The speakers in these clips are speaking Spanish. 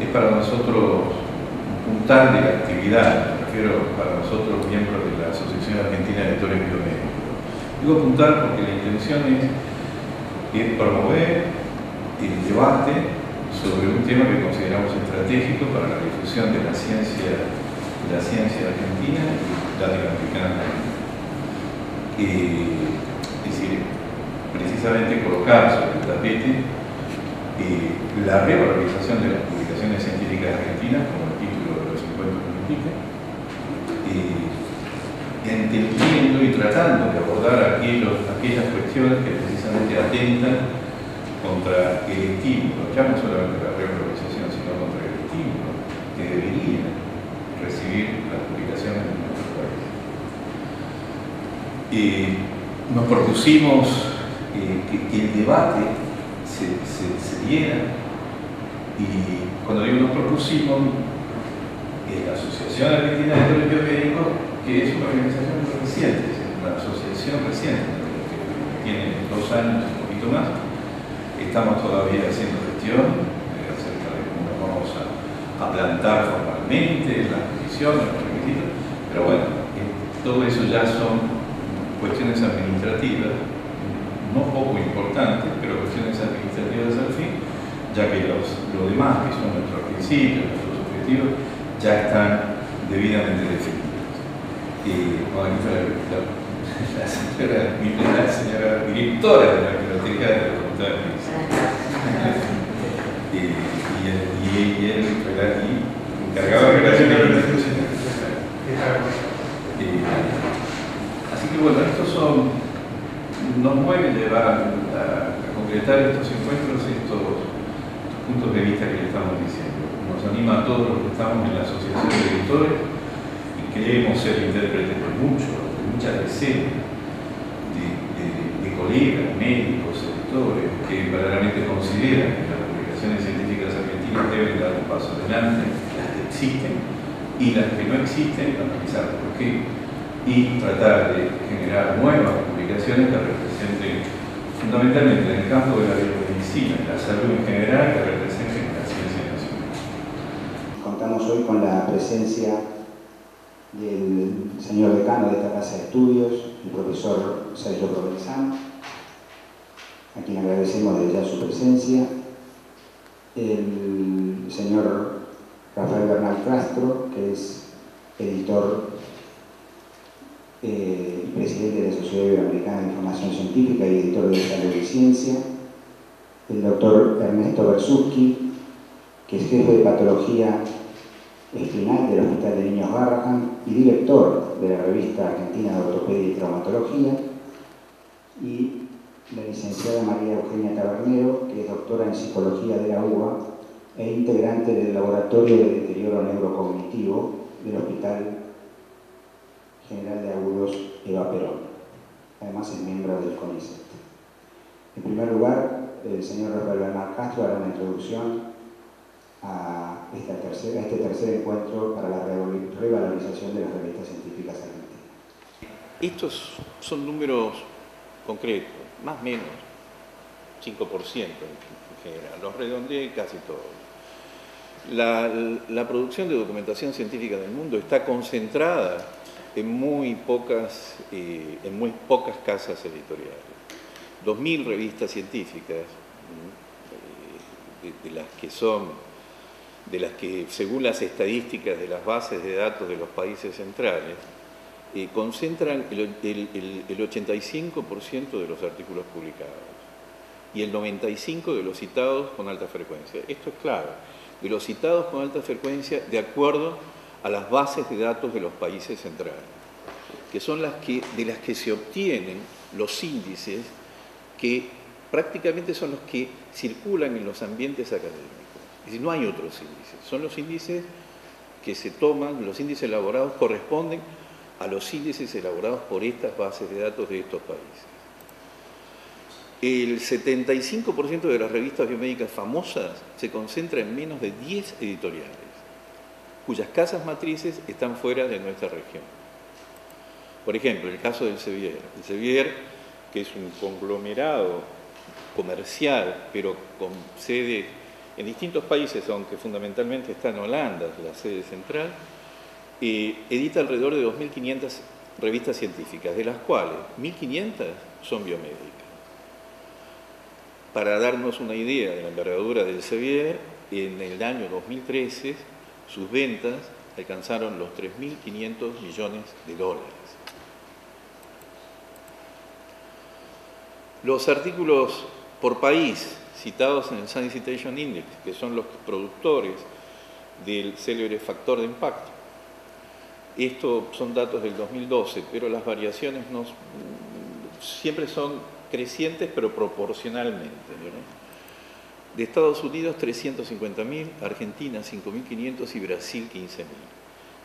es para nosotros un puntal de la actividad, me refiero para nosotros miembros de la Asociación Argentina de Editores Biomédicos. Digo puntal porque la intención es promover el debate sobre un tema que consideramos estratégico para la difusión de la ciencia argentina y latinoamericana. Es decir, precisamente colocar sobre el tapete la revalorización de las publicaciones científicas argentinas, como el título de los encuentros indica, entendiendo y tratando de abordar aquellas cuestiones que precisamente atentan contra el estímulo, ya no solamente la revalorización, sino contra el estímulo que deberían recibir las publicaciones en nuestro país. Nos propusimos que el debate se diera, y cuando digo nos propusimos, la Asociación Argentina de Editores Biomédicos, que es una organización muy reciente, es una asociación reciente, que tiene 2 años, un poquito más, estamos todavía haciendo gestión acerca de cómo nos vamos a plantar formalmente las posiciones, los requisitos, pero bueno, todo eso ya son cuestiones administrativas, no poco importantes, pero cuestiones administrativas al fin, ya que lo demás, que son nuestros principios, nuestros objetivos, ya están debidamente definidos. Bueno, la señora directora de la biblioteca de la Facultad de Medicina y él encargado de relaciones institucionales. Así que bueno, estos son... nos mueve llevar a concretar estos encuentros, estos puntos de vista que le estamos diciendo. Nos anima a todos los que estamos en la Asociación de Editores y queremos ser intérpretes de muchas decenas de colegas, médicos, editores, que verdaderamente consideran que las publicaciones científicas argentinas deben dar un paso adelante, las que existen y las que no existen, analizar por qué y tratar de generar nuevas publicaciones que representen fundamentalmente en el campo de la biomedicina, la salud en general, que representen la ciencia nacional. Contamos hoy con la presencia del señor decano de esta casa de estudios, el profesor Sergio Provenzano, a quien agradecemos desde ya su presencia, el señor Rafael Bernal Castro, que es editor presidente de la Sociedad Iberoamericana de Información Científica y editor de Salud y Ciencia, el doctor Ernesto Bersusky, que es jefe de patología espinal del Hospital de Niños Barrahan y director de la Revista Argentina de Ortopedia y Traumatología, y la licenciada María Eugenia Tabernero, que es doctora en Psicología de la UBA e integrante del Laboratorio de Deterioro Neurocognitivo del Hospital General de Agudos Eva Perón. Además es miembro del CONICET. En primer lugar, el señor Rafael Bernal Castro hará una introducción a este tercer encuentro para la revalorización de las revistas científicas argentinas. Estos son números concretos, más o menos 5% en general, los redondeé casi todos. La producción de documentación científica del mundo está concentrada en muy pocas casas editoriales. 2000 revistas científicas, de las que según las estadísticas de las bases de datos de los países centrales, concentran el 85% de los artículos publicados y el 95% de los citados con alta frecuencia. Esto es clave, de los citados con alta frecuencia de acuerdo a las bases de datos de los países centrales, que son de las que se obtienen los índices que prácticamente son los que circulan en los ambientes académicos. Es decir, no hay otros índices, son los índices que se toman, los índices elaborados corresponden a los índices elaborados por estas bases de datos de estos países. El 75% de las revistas biomédicas famosas se concentra en menos de 10 editoriales, cuyas casas matrices están fuera de nuestra región. Por ejemplo, el caso del Elsevier. El Elsevier, que es un conglomerado comercial, pero con sede en distintos países, aunque fundamentalmente está en Holanda, la sede central, edita alrededor de 2.500 revistas científicas, de las cuales 1.500 son biomédicas. Para darnos una idea de la envergadura del Elsevier, en el año 2013 sus ventas alcanzaron los 3.500 millones de dólares. Los artículos por país citados en el Science Citation Index, que son los productores del célebre factor de impacto. Estos son datos del 2012, pero las variaciones siempre son crecientes, pero proporcionalmente, ¿verdad? De Estados Unidos, 350.000, Argentina, 5.500 y Brasil, 15.000.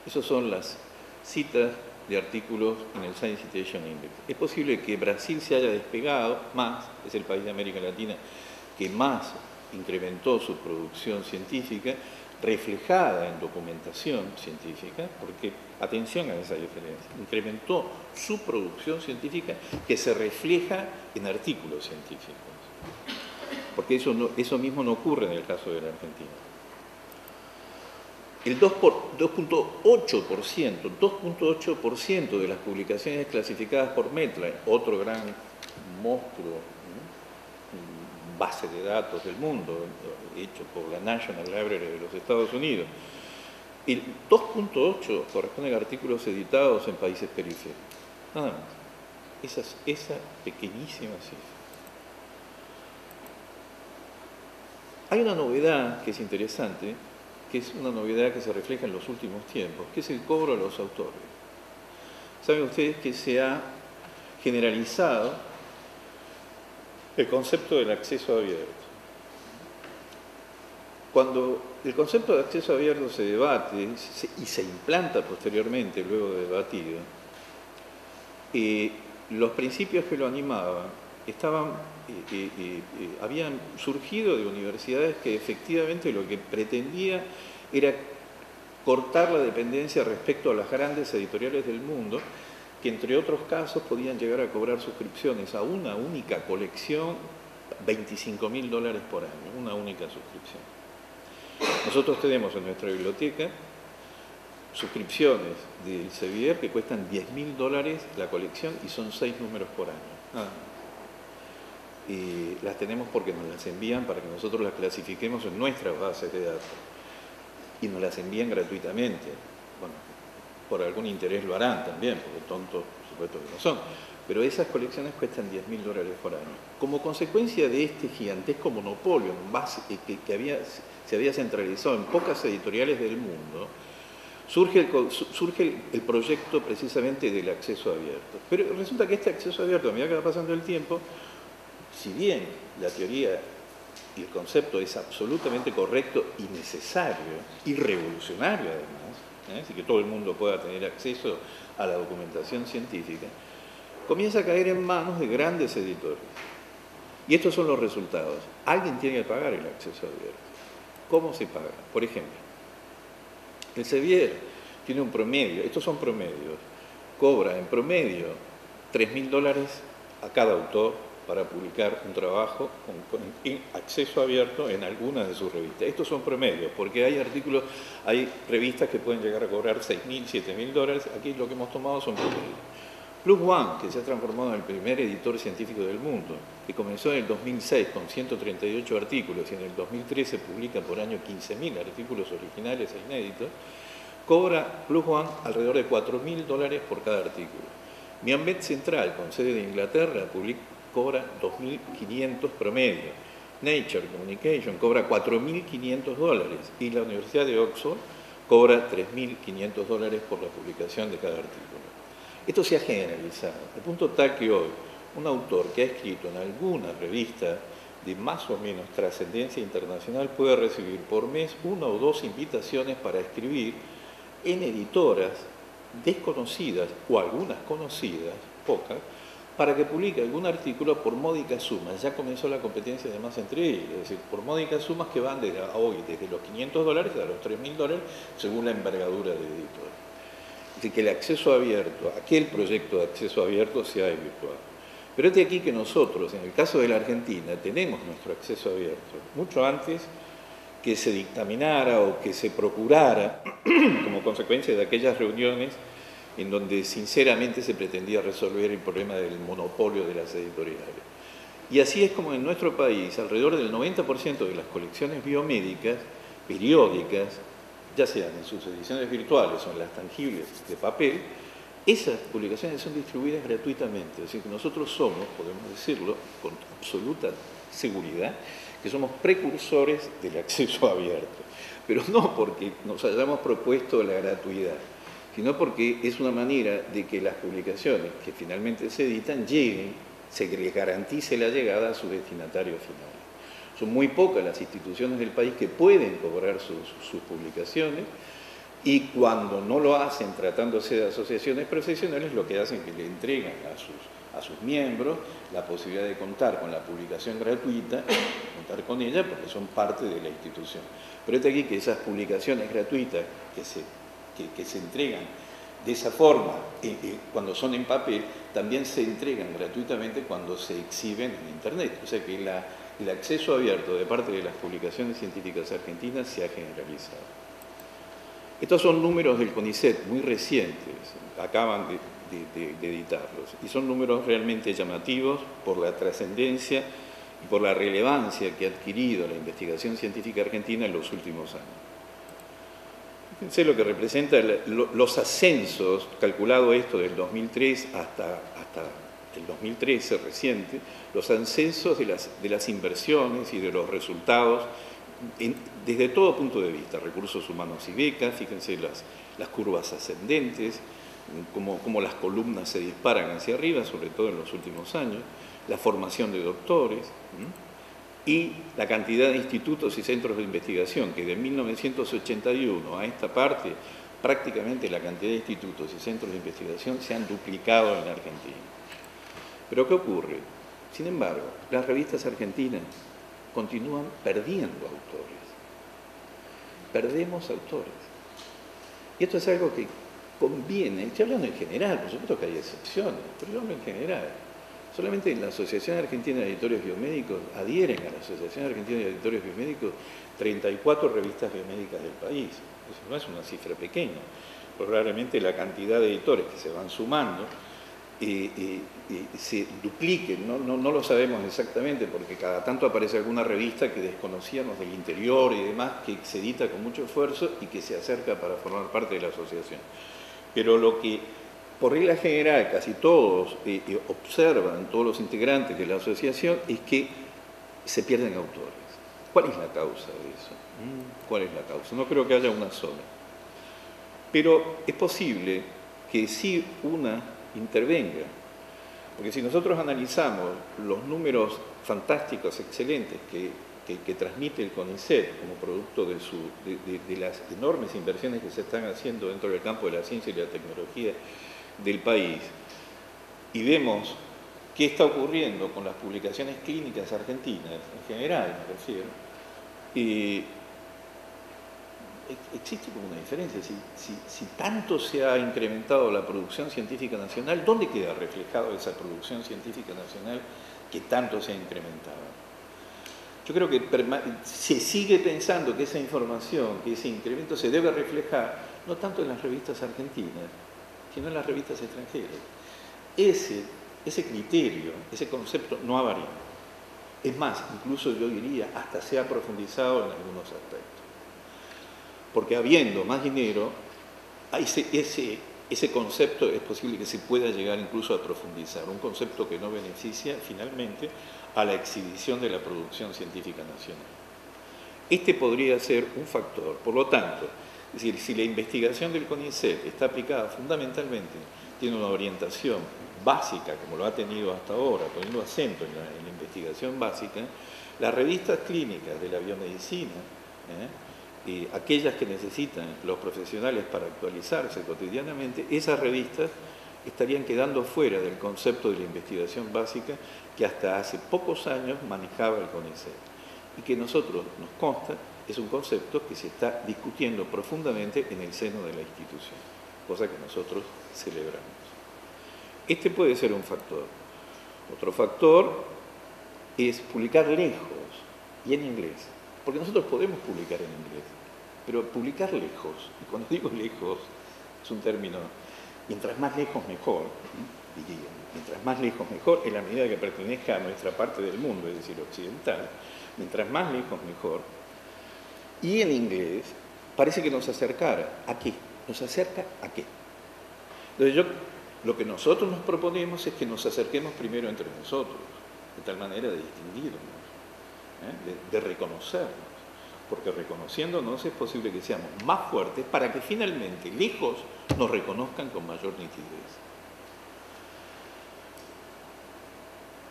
Esas son las citas de artículos en el Science Citation Index. Es posible que Brasil se haya despegado más, es el país de América Latina que más incrementó su producción científica, reflejada en documentación científica, porque, atención a esa diferencia, incrementó su producción científica que se refleja en artículos científicos, porque eso mismo no ocurre en el caso de la Argentina. El 2.8% de las publicaciones clasificadas por METLA, otro gran monstruo, ¿no?, base de datos del mundo, hecho por la National Library de los Estados Unidos. El 2.8 corresponde a artículos editados en países periféricos. Nada más. Esa pequeñísima cifra. Hay una novedad que es interesante, que es una novedad que se refleja en los últimos tiempos, que es el cobro a los autores. Saben ustedes que se ha generalizado el concepto del acceso abierto. Cuando el concepto de acceso abierto se debate y se implanta posteriormente, luego de debatido, los principios que lo animaban habían surgido de universidades que efectivamente lo que pretendía era cortar la dependencia respecto a las grandes editoriales del mundo, que entre otros casos podían llegar a cobrar suscripciones a una única colección, $25.000 por año, una única suscripción. Nosotros tenemos en nuestra biblioteca suscripciones del Elsevier que cuestan $10.000 la colección y son 6 números por año. Y las tenemos porque nos las envían para que nosotros las clasifiquemos en nuestras bases de datos. Y nos las envían gratuitamente. Bueno, por algún interés lo harán también, porque tontos por supuesto que no son. Pero esas colecciones cuestan $10.000 por año. Como consecuencia de este gigantesco monopolio se había centralizado en pocas editoriales del mundo, surge el proyecto precisamente del acceso abierto. Pero resulta que este acceso abierto, a medida que va pasando el tiempo, si bien la teoría y el concepto es absolutamente correcto y necesario, y revolucionario además, así que todo el mundo pueda tener acceso a la documentación científica, comienza a caer en manos de grandes editores. Y estos son los resultados. Alguien tiene que pagar el acceso abierto. ¿Cómo se paga? Por ejemplo, el Elsevier tiene un promedio, estos son promedios, cobra en promedio $3.000 a cada autor para publicar un trabajo en acceso abierto en algunas de sus revistas. Estos son promedios, porque hay artículos, hay revistas que pueden llegar a cobrar $6.000, $7.000, aquí lo que hemos tomado son promedios. Plus One, que se ha transformado en el primer editor científico del mundo, que comenzó en el 2006 con 138 artículos y en el 2013 publica por año 15.000 artículos originales e inéditos, cobra Plus One alrededor de $4.000 por cada artículo. PubMed Central, con sede de Inglaterra, cobra 2.500 promedio. Nature Communication cobra $4.500 y la Universidad de Oxford cobra $3.500 por la publicación de cada artículo. Esto se ha generalizado, al punto tal que hoy un autor que ha escrito en alguna revista de más o menos trascendencia internacional puede recibir por mes 1 o 2 invitaciones para escribir en editoras desconocidas o algunas conocidas, pocas, para que publique algún artículo por módicas sumas. Ya comenzó la competencia además entre ellos, es decir, por módicas sumas que van desde hoy desde los $500 a los $3.000 según la envergadura del editor. De que el acceso abierto, aquel proyecto de acceso abierto sea virtual. Pero es de aquí que nosotros, en el caso de la Argentina, tenemos nuestro acceso abierto, mucho antes que se dictaminara o que se procurara como consecuencia de aquellas reuniones en donde sinceramente se pretendía resolver el problema del monopolio de las editoriales. Y así es como en nuestro país, alrededor del 90% de las colecciones biomédicas, periódicas, ya sean en sus ediciones virtuales o en las tangibles de papel, esas publicaciones son distribuidas gratuitamente. Es decir, que nosotros somos, podemos decirlo con absoluta seguridad, que somos precursores del acceso abierto. Pero no porque nos hayamos propuesto la gratuidad, sino porque es una manera de que las publicaciones que finalmente se editan lleguen, se les garantice la llegada a su destinatario final. Son muy pocas las instituciones del país que pueden cobrar sus publicaciones, y cuando no lo hacen tratándose de asociaciones profesionales, lo que hacen es que le entregan a sus miembros la posibilidad de contar con la publicación gratuita, contar con ella porque son parte de la institución. Pero es aquí que esas publicaciones gratuitas que se entregan de esa forma, cuando son en papel, también se entregan gratuitamente cuando se exhiben en Internet. O sea que el acceso abierto de parte de las publicaciones científicas argentinas se ha generalizado. Estos son números del CONICET muy recientes, acaban de editarlos, y son números realmente llamativos por la trascendencia y por la relevancia que ha adquirido la investigación científica argentina en los últimos años. Fíjense lo que representa los ascensos, calculado esto del 2003 hasta el 2013 reciente, los ascensos de las inversiones y de los resultados desde todo punto de vista, recursos humanos y becas. Fíjense las curvas ascendentes, cómo las columnas se disparan hacia arriba, sobre todo en los últimos años, la formación de doctores, y la cantidad de institutos y centros de investigación, que de 1981 a esta parte, prácticamente la cantidad de institutos y centros de investigación se han duplicado en la Argentina. Pero ¿qué ocurre? Sin embargo, las revistas argentinas continúan perdiendo autores. Perdemos autores. Y esto es algo que conviene, estoy hablando en general, por supuesto que hay excepciones, pero yo hablo en general. Solamente en la Asociación Argentina de Editores Biomédicos, adhieren a la Asociación Argentina de Editores Biomédicos 34 revistas biomédicas del país. Eso no es una cifra pequeña. Probablemente la cantidad de editores que se van sumando se dupliquen, no lo sabemos exactamente, porque cada tanto aparece alguna revista que desconocíamos del interior y demás, que se edita con mucho esfuerzo y que se acerca para formar parte de la asociación. Pero lo que, por regla general, casi todos observan, todos los integrantes de la asociación, es que se pierden autores. ¿Cuál es la causa de eso? ¿Cuál es la causa? No creo que haya una sola. Pero es posible que sí una intervenga. Porque si nosotros analizamos los números fantásticos, excelentes, que transmite el CONICET como producto de las enormes inversiones que se están haciendo dentro del campo de la ciencia y la tecnología del país, y vemos qué está ocurriendo con las publicaciones clínicas argentinas, en general me refiero, existe como una diferencia. Si tanto se ha incrementado la producción científica nacional, ¿dónde queda reflejado esa producción científica nacional que tanto se ha incrementado? Yo creo que se sigue pensando que esa información, que ese incremento se debe reflejar no tanto en las revistas argentinas, sino en las revistas extranjeras. Ese criterio, ese concepto no ha variado. Es más, incluso yo diría, hasta se ha profundizado en algunos aspectos. Porque habiendo más dinero, ese concepto es posible que se pueda llegar incluso a profundizar, un concepto que no beneficia finalmente a la exhibición de la producción científica nacional. Este podría ser un factor. Por lo tanto, es decir, si la investigación del CONICET está aplicada fundamentalmente, tiene una orientación básica, como lo ha tenido hasta ahora, poniendo acento en la investigación básica, las revistas clínicas de la biomedicina, aquellas que necesitan los profesionales para actualizarse cotidianamente, esas revistas estarían quedando fuera del concepto de la investigación básica que hasta hace pocos años manejaba el CONICET, y que nosotros nos consta es un concepto que se está discutiendo profundamente en el seno de la institución, cosa que nosotros celebramos. Este puede ser un factor. Otro factor es publicar lejos y en inglés. porque nosotros podemos publicar en inglés, pero publicar lejos, y cuando digo lejos, es un término, mientras más lejos mejor, diría, mientras más lejos mejor, en la medida que pertenezca a nuestra parte del mundo, es decir, occidental, mientras más lejos mejor, y en inglés parece que nos acercara, ¿a qué? ¿Nos acerca a qué? Entonces lo que nosotros nos proponemos es que nos acerquemos primero entre nosotros, de tal manera de distinguirnos. De reconocernos, porque reconociéndonos es posible que seamos más fuertes para que finalmente lejos nos reconozcan con mayor nitidez.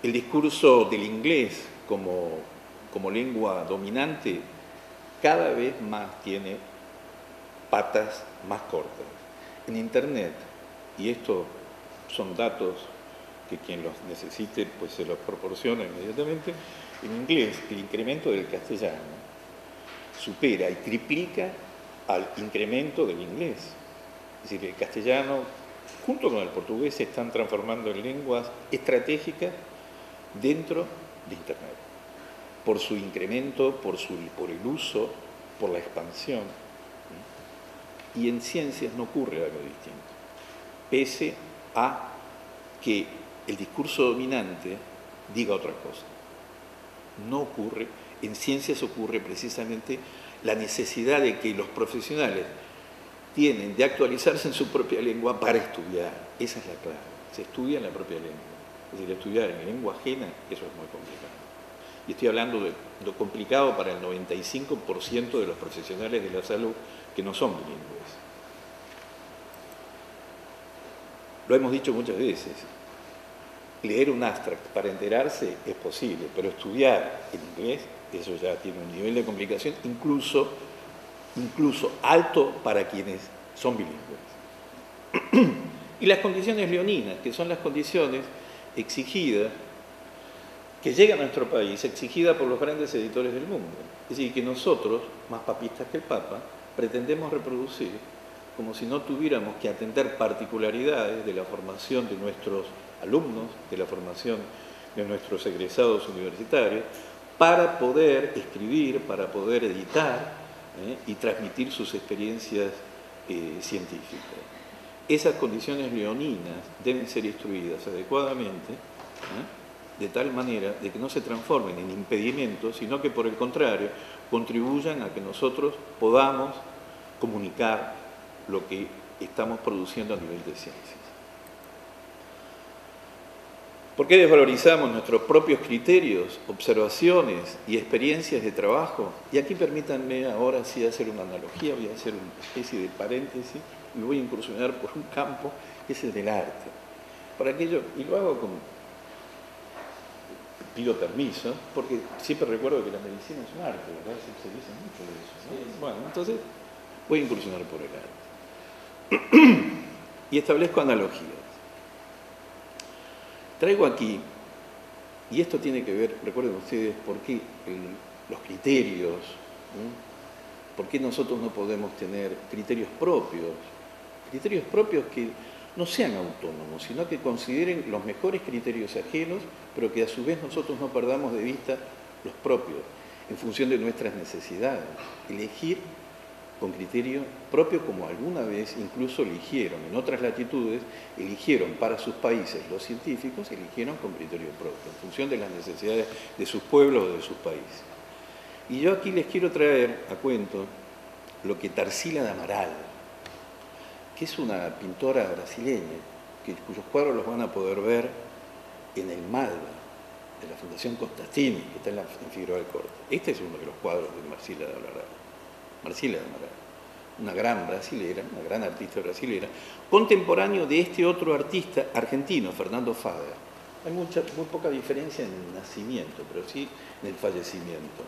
El discurso del inglés como lengua dominante cada vez más tiene patas más cortas. En Internet, y estos son datos que quien los necesite pues se los proporciona inmediatamente, en inglés, el incremento del castellano supera y triplica al incremento del inglés. Es decir, el castellano, junto con el portugués, se están transformando en lenguas estratégicas dentro de Internet. Por su incremento, por el uso, por la expansión. Y en ciencias no ocurre algo distinto. Pese a que el discurso dominante diga otra cosa. No ocurre, en ciencias ocurre precisamente la necesidad de que los profesionales tienen de actualizarse en su propia lengua para estudiar. Esa es la clave, se estudia en la propia lengua. Es decir, estudiar en lengua ajena, eso es muy complicado. Y estoy hablando de lo complicado para el 95% de los profesionales de la salud que no son bilingües. Lo hemos dicho muchas veces. Leer un abstract para enterarse es posible, pero estudiar en inglés, eso ya tiene un nivel de complicación, incluso alto para quienes son bilingües. Y las condiciones leoninas, que son las condiciones exigidas, que llegan a nuestro país, exigidas por los grandes editores del mundo. Es decir, que nosotros, más papistas que el Papa, pretendemos reproducir como si no tuviéramos que atender particularidades de la formación de nuestros alumnos, de la formación de nuestros egresados universitarios, para poder escribir, para poder editar y transmitir sus experiencias científicas. Esas condiciones leoninas deben ser instruidas adecuadamente, de tal manera de que no se transformen en impedimentos, sino que por el contrario contribuyan a que nosotros podamos comunicar lo que estamos produciendo a nivel de ciencias. ¿Por qué desvalorizamos nuestros propios criterios, observaciones y experiencias de trabajo? Y aquí permítanme ahora sí hacer una analogía, voy a hacer una especie de paréntesis y voy a incursionar por un campo que es el del arte. Para aquello, y lo hago con... pido permiso, porque siempre recuerdo que la medicina es un arte, ¿verdad? Se dice mucho de eso, ¿no? Bueno, entonces voy a incursionar por el arte. Y establezco analogías. Traigo aquí, y esto tiene que ver, recuerden ustedes, por qué los criterios, por qué nosotros no podemos tener criterios propios que no sean autónomos, sino que consideren los mejores criterios ajenos, pero que a su vez nosotros no perdamos de vista los propios, en función de nuestras necesidades. Elegir con criterio propio, como alguna vez incluso eligieron, en otras latitudes, eligieron para sus países, los científicos eligieron con criterio propio, en función de las necesidades de sus pueblos o de sus países. Y yo aquí les quiero traer a cuento lo que Tarsila de Amaral, que es una pintora brasileña, cuyos cuadros los van a poder ver en el Malba, de la Fundación Costantini, que está en Figueroa del Corte. Este es uno de los cuadros de Tarsila de Amaral. Tarsila de Amaral, una gran brasilera, una gran artista brasilera, contemporáneo de este otro artista argentino, Fernando Fader. Hay muy poca diferencia en el nacimiento, pero sí en el fallecimiento.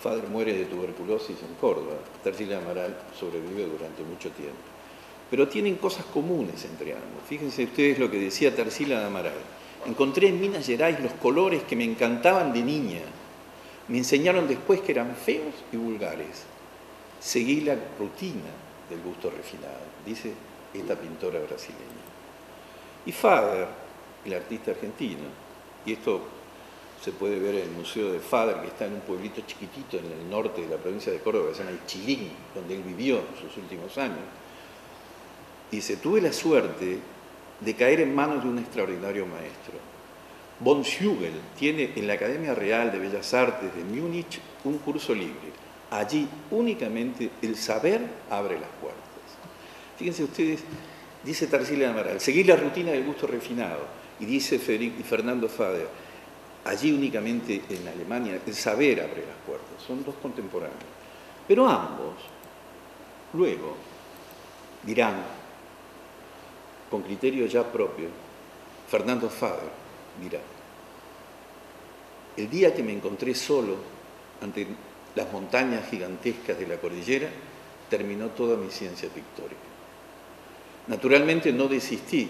Fader muere de tuberculosis en Córdoba, Tarsila de Amaral sobrevive durante mucho tiempo. Pero tienen cosas comunes entre ambos. Fíjense ustedes lo que decía Tarsila de Amaral. Encontré en Minas Gerais los colores que me encantaban de niña. Me enseñaron después que eran feos y vulgares. Seguí la rutina del gusto refinado, dice esta pintora brasileña. Y Fader, el artista argentino, y esto se puede ver el Museo de Fader, que está en un pueblito chiquitito en el norte de la provincia de Córdoba, que se llama El Chilín, donde él vivió en sus últimos años. Y dice, tuve la suerte de caer en manos de un extraordinario maestro. Von Schügel tiene en la Academia Real de Bellas Artes de Múnich un curso libre. Allí únicamente el saber abre las puertas. Fíjense ustedes, dice Tarsila de Amaral, seguir la rutina del gusto refinado. Y dice Fernando Fader, allí únicamente en Alemania el saber abre las puertas. Son dos contemporáneos. Pero ambos luego dirán, con criterio ya propio, Fernando Fader dirá, el día que me encontré solo ante las montañas gigantescas de la cordillera, terminó toda mi ciencia pictórica. Naturalmente no desistí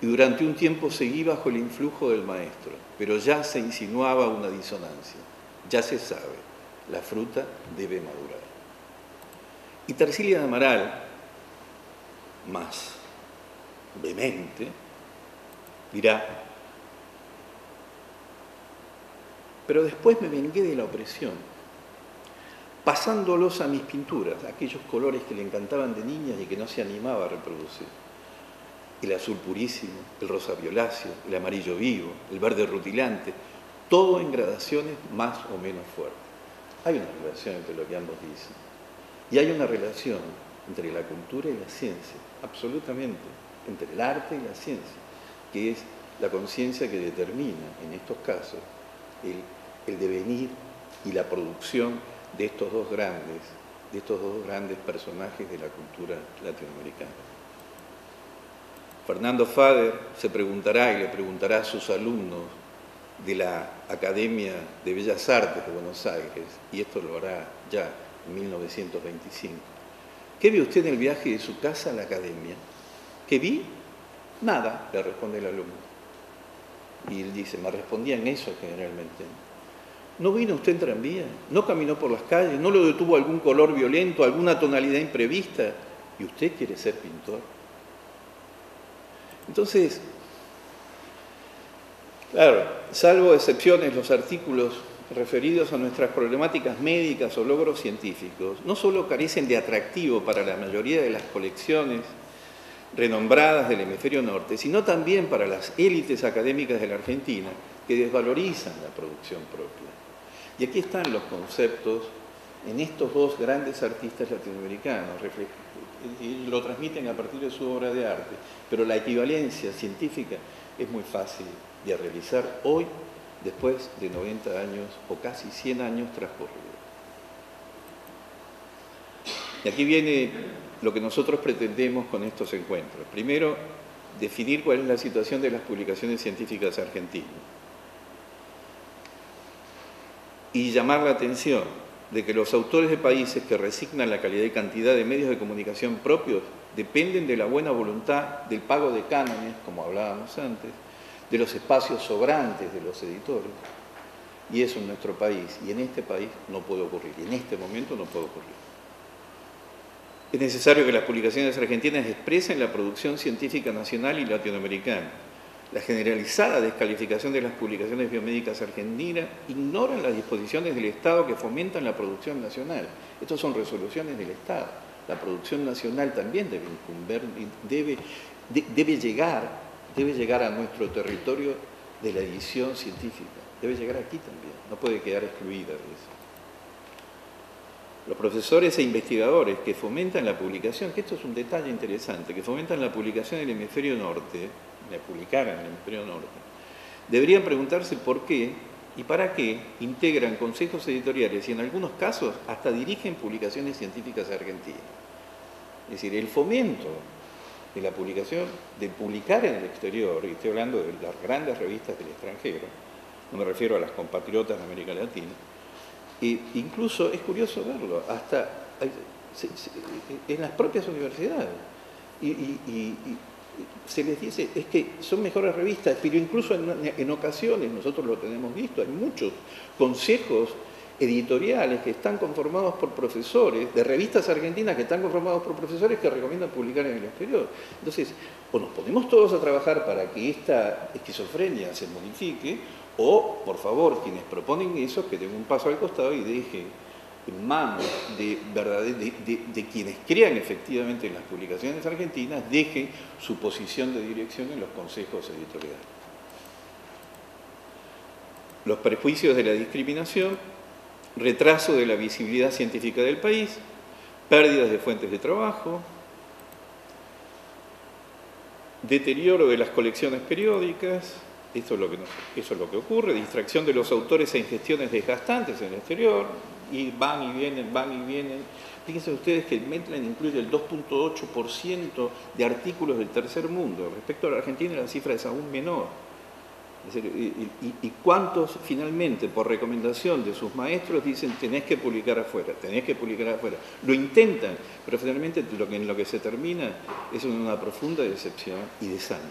y durante un tiempo seguí bajo el influjo del maestro, pero ya se insinuaba una disonancia. Ya se sabe, la fruta debe madurar. Y Tarsila de Amaral, más vehemente, dirá, pero después me vengué de la opresión, pasándolos a mis pinturas, aquellos colores que le encantaban de niña y que no se animaba a reproducir. El azul purísimo, el rosa violáceo, el amarillo vivo, el verde rutilante, todo en gradaciones más o menos fuertes. Hay una relación entre lo que ambos dicen. Y hay una relación entre la cultura y la ciencia, absolutamente, entre el arte y la ciencia, que es la conciencia que determina, en estos casos, el devenir y la producción de estos dos grandes personajes de la cultura latinoamericana. Fernando Fader se preguntará y le preguntará a sus alumnos de la Academia de Bellas Artes de Buenos Aires, y esto lo hará ya en 1925, ¿qué vio usted en el viaje de su casa a la academia? ¿Qué vi? Nada, le responde el alumno. Y él dice, me respondían eso generalmente. ¿No vino usted en tranvía? ¿No caminó por las calles? ¿No lo detuvo algún color violento, alguna tonalidad imprevista? ¿Y usted quiere ser pintor? Entonces, claro, salvo excepciones, los artículos referidos a nuestras problemáticas médicas o logros científicos no solo carecen de atractivo para la mayoría de las colecciones renombradas del hemisferio norte, sino también para las élites académicas de la Argentina, que desvalorizan la producción propia. Y aquí están los conceptos en estos dos grandes artistas latinoamericanos, y lo transmiten a partir de su obra de arte, pero la equivalencia científica es muy fácil de realizar hoy, después de 90 años o casi 100 años transcurridos. Y aquí viene lo que nosotros pretendemos con estos encuentros. Primero, definir cuál es la situación de las publicaciones científicas argentinas y llamar la atención de que los autores de países que resignan la calidad y cantidad de medios de comunicación propios dependen de la buena voluntad, del pago de cánones, como hablábamos antes, de los espacios sobrantes de los editores. Y eso en nuestro país, y en este país no puede ocurrir, y en este momento no puede ocurrir. Es necesario que las publicaciones argentinas expresen la producción científica nacional y latinoamericana. La generalizada descalificación de las publicaciones biomédicas argentinas ignora las disposiciones del Estado que fomentan la producción nacional. Estas son resoluciones del Estado. La producción nacional también debe incumbir, debe llegar a nuestro territorio de la edición científica. Debe llegar aquí también, no puede quedar excluida de eso. Los profesores e investigadores que fomentan la publicación, que esto es un detalle interesante, que fomentan la publicación del hemisferio norte, la publicaran en el hemisferio norte, deberían preguntarse por qué y para qué integran consejos editoriales y en algunos casos hasta dirigen publicaciones científicas argentinas. Es decir, el fomento de la publicación, de publicar en el exterior, y estoy hablando de las grandes revistas del extranjero, no me refiero a las compatriotas de América Latina. E incluso es curioso verlo, hasta en las propias universidades. Y se les dice, es que son mejores revistas, pero incluso en ocasiones, nosotros lo tenemos visto, hay muchos consejos editoriales que están conformados por profesores, de revistas argentinas que están conformados por profesores que recomiendan publicar en el exterior. Entonces, o nos ponemos todos a trabajar para que esta esquizofrenia se modifique, O, por favor, quienes proponen eso, que den un paso al costado y dejen en manos de quienes crean efectivamente en las publicaciones argentinas, dejen su posición de dirección en los consejos editoriales. Los prejuicios de la discriminación, retraso de la visibilidad científica del país, pérdidas de fuentes de trabajo, deterioro de las colecciones periódicas, eso es lo que ocurre, distracción de los autores en gestiones desgastantes en el exterior, y van y vienen, van y vienen. Fíjense ustedes que el METLA incluye el 2.8% de artículos del tercer mundo. Respecto a la Argentina, la cifra es aún menor. Es decir, y cuántos finalmente, por recomendación de sus maestros, dicen tenés que publicar afuera, tenés que publicar afuera. Lo intentan, pero finalmente en lo que se termina es una profunda decepción y desánimo.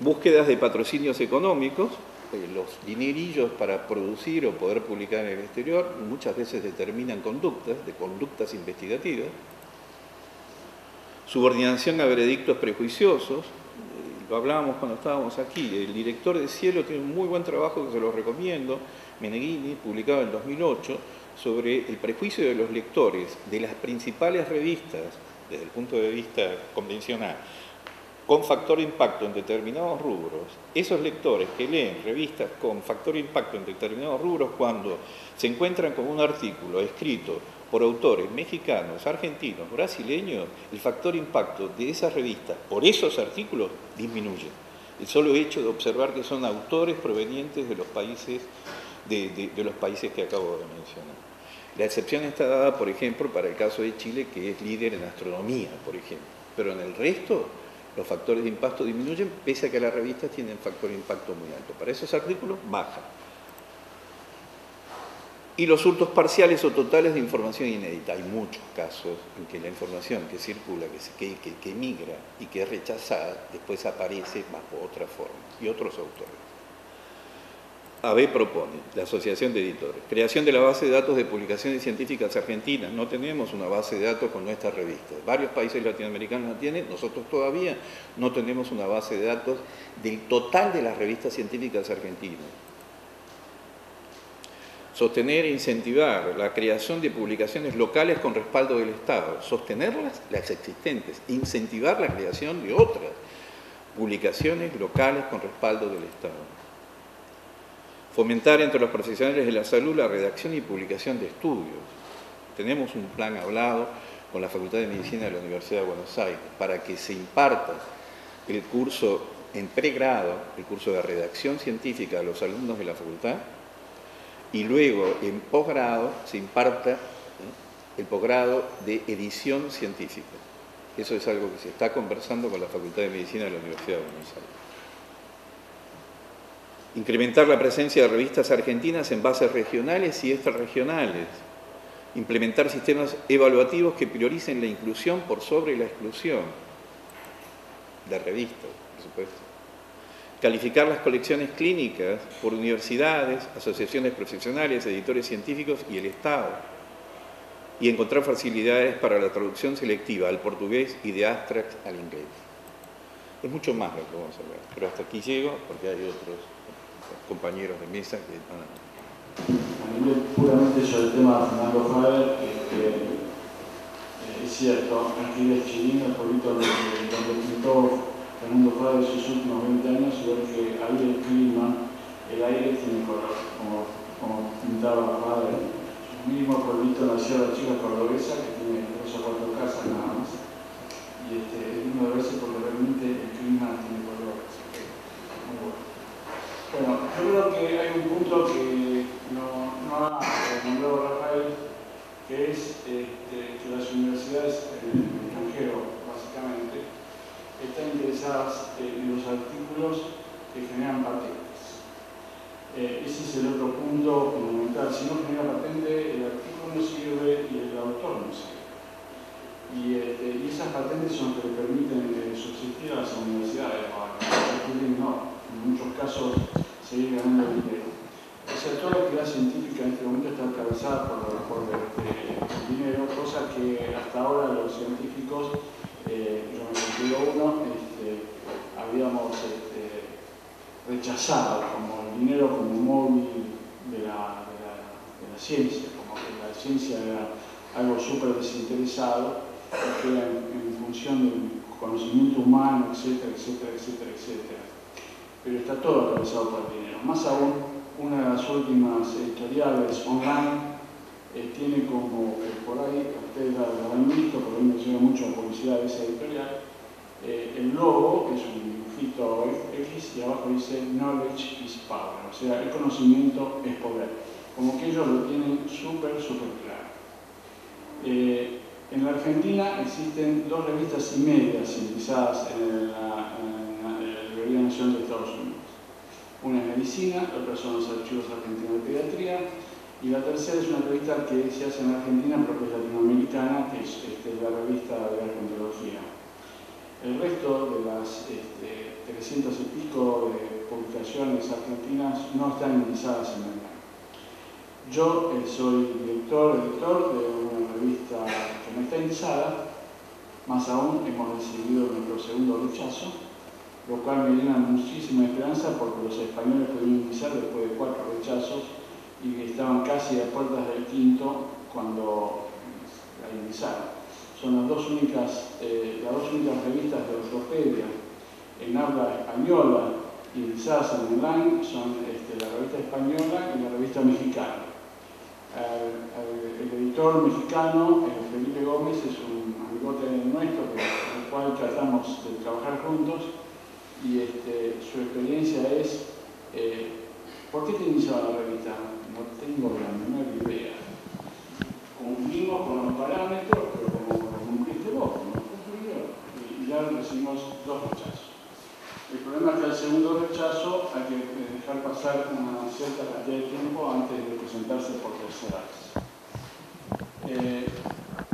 Búsquedas de patrocinios económicos, los dinerillos para producir o poder publicar en el exterior muchas veces determinan conductas investigativas. Subordinación a veredictos prejuiciosos, lo hablábamos cuando estábamos aquí, el director de SciELO tiene un muy buen trabajo que se lo recomiendo, Meneghini, publicado en 2008, sobre el prejuicio de los lectores de las principales revistas, desde el punto de vista convencional, con factor de impacto en determinados rubros. Esos lectores que leen revistas con factor de impacto en determinados rubros, cuando se encuentran con un artículo escrito por autores mexicanos, argentinos, brasileños, el factor de impacto de esas revistas por esos artículos disminuye. El solo hecho de observar que son autores provenientes de los países, de los países que acabo de mencionar. La excepción está dada, por ejemplo, para el caso de Chile, que es líder en astronomía, por ejemplo. Pero en el resto, los factores de impacto disminuyen, pese a que las revistas tienen factor de impacto muy alto. Para esos artículos, baja. Y los hurtos parciales o totales de información inédita. Hay muchos casos en que la información que circula, que migra y que es rechazada, después aparece bajo otra forma y otros autores. AB propone, la Asociación de Editores, creación de la base de datos de publicaciones científicas argentinas. No tenemos una base de datos con nuestras revistas. Varios países latinoamericanos la tienen, nosotros todavía no tenemos una base de datos del total de las revistas científicas argentinas. Sostener e incentivar la creación de publicaciones locales con respaldo del Estado. Sostenerlas, las existentes. Incentivar la creación de otras publicaciones locales con respaldo del Estado. Fomentar entre los profesionales de la salud la redacción y publicación de estudios. Tenemos un plan hablado con la Facultad de Medicina de la Universidad de Buenos Aires para que se imparta el curso en pregrado, el curso de redacción científica a los alumnos de la facultad, y luego en posgrado se imparta el posgrado de edición científica. Eso es algo que se está conversando con la Facultad de Medicina de la Universidad de Buenos Aires. Incrementar la presencia de revistas argentinas en bases regionales y extrarregionales. Implementar sistemas evaluativos que prioricen la inclusión por sobre la exclusión de revistas, por supuesto. Calificar las colecciones clínicas por universidades, asociaciones profesionales, editores científicos y el Estado. Y encontrar facilidades para la traducción selectiva al portugués y de abstracts al inglés. Es mucho más lo que vamos a hablar, pero hasta aquí llego porque hay otros compañeros de mesa que van a... Puramente sobre el tema de Fernando Fader, es cierto, aquí El Chilín, el pueblito donde pintó Fernando Fader sus últimos 20 años, ver que ahí el clima, el aire tiene color, como pintaba Fader. El mismo pueblito nació la chica cordobesa, que tiene 3 o 4 casas nada más, y es uno de veces porque realmente el clima tiene color, así que muy bueno. Bueno, yo creo que hay un punto que no ha nombrado Rafael, que es que las universidades en el extranjero, básicamente, están interesadas en los artículos que generan patentes. Ese es el otro punto fundamental. Si no genera patente, el artículo no sirve y el autor no sirve. Y esas patentes son las que permiten subsistir a las universidades, o a las universidades no. En muchos casos seguir ganando dinero. O sea, toda la actividad científica en este momento está encabezada por el dinero, cosa que hasta ahora los científicos, yo me considero uno, a habíamos rechazado como el dinero como móvil de la ciencia, como que la ciencia era algo súper desinteresado, que era en función del conocimiento humano, etcétera, etcétera, etcétera, etcétera. Pero está todo atravesado por el dinero. Más aún, una de las últimas editoriales online tiene como que por ahí, ustedes la han visto, porque me llega mucho la publicidad de esa editorial, el logo es un dibujito X y abajo dice Knowledge is Power, o sea, el conocimiento es poder. Como que ellos lo tienen súper, súper claro. En la Argentina existen dos revistas y media sintetizadas en la Librería Nacional de Estados Unidos. Una es Medicina, la otra son los Archivos Argentinos de Pediatría, y la tercera es una revista que se hace en la Argentina, pero que es latinoamericana, que es la revista de Argentología. El resto de las 300 y pico de publicaciones argentinas no están indicadas en el mercado. Yo soy editor de una revista que no está indicada, más aún hemos recibido nuestro segundo rechazo, lo cual me llena muchísima esperanza porque los españoles pudieron indizar después de 4 rechazos y que estaban casi a puertas del quinto cuando la indizaron. Son las dos únicas revistas de ortopedia en habla española indizadas en online, son la revista española y la revista mexicana. El editor mexicano, Felipe Gómez, es un amigote nuestro con el cual tratamos de trabajar juntos y su experiencia es ¿por qué te indizaba la revista? No tengo la menor idea. Cumplimos con los parámetros, pero como lo cumpliste vos, no cumplieron. Y ya recibimos 2 rechazos. El problema es que al segundo rechazo hay que dejar pasar una cierta cantidad de tiempo antes de presentarse por tercera vez.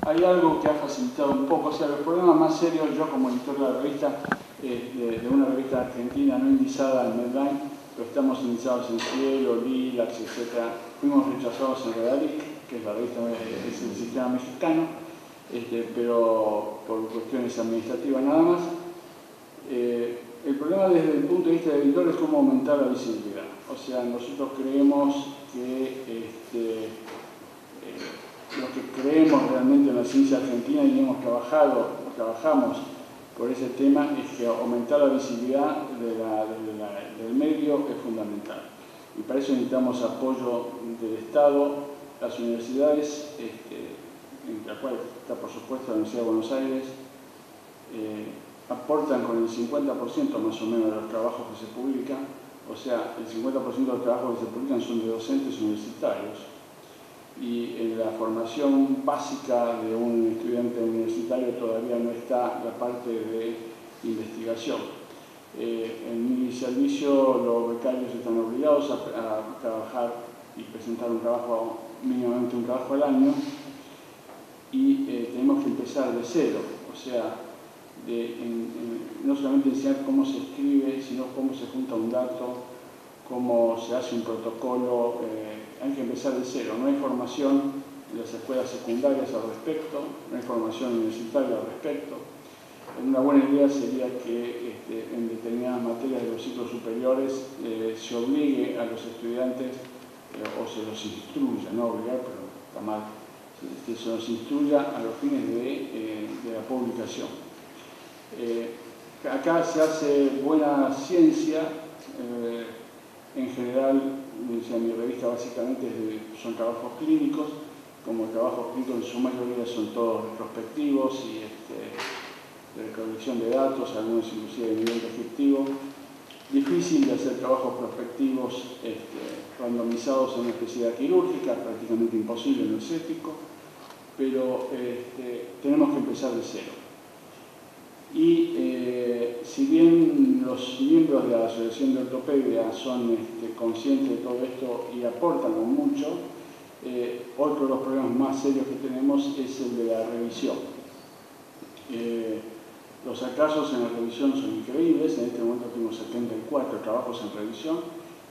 Hay algo que ha facilitado un poco, o sea, los problemas más serios, yo como editor de la revista, de una revista argentina no indizada en Medline, pero estamos iniciados en SciELO, Lilacs, etc. Fuimos rechazados en Revalic, que es la revista, es el sistema mexicano, pero por cuestiones administrativas nada más. El problema desde el punto de vista del editor es cómo aumentar la visibilidad. O sea, nosotros creemos que los que creemos realmente en la ciencia argentina y hemos trabajamos por ese tema, es que aumentar la visibilidad del medio es fundamental. Y para eso necesitamos apoyo del Estado, las universidades, en la cual está por supuesto la Universidad de Buenos Aires, aportan con el 50% más o menos de los trabajos que se publican, o sea, el 50% de los trabajos que se publican son de docentes universitarios. Y en la formación básica de un estudiante universitario todavía no está la parte de investigación. En mi servicio los becarios están obligados a trabajar y presentar un trabajo, mínimamente un trabajo al año, y tenemos que empezar de cero, o sea, no solamente enseñar cómo se escribe, sino cómo se junta un dato, cómo se hace un protocolo, hay que empezar de cero. No hay formación en las escuelas secundarias al respecto, no hay formación universitaria al respecto. Una buena idea sería que en determinadas materias de los ciclos superiores se obligue a los estudiantes o se los instruya, no obligar, pero está mal, se los instruya a los fines de la publicación. Acá se hace buena ciencia. En general, mi revista básicamente son trabajos clínicos, como trabajos clínicos en su mayoría son todos retrospectivos y de recolección de datos, algunos inclusive de nivel descriptivo. Difícil de hacer trabajos prospectivos randomizados en una especialidad quirúrgica, prácticamente imposible en el séptico, pero tenemos que empezar de cero. Y si bien los miembros de la Asociación de Ortopedia son conscientes de todo esto y aportan mucho, otro de los problemas más serios que tenemos es el de la revisión. Los acasos en la revisión son increíbles, en este momento tenemos 74 trabajos en revisión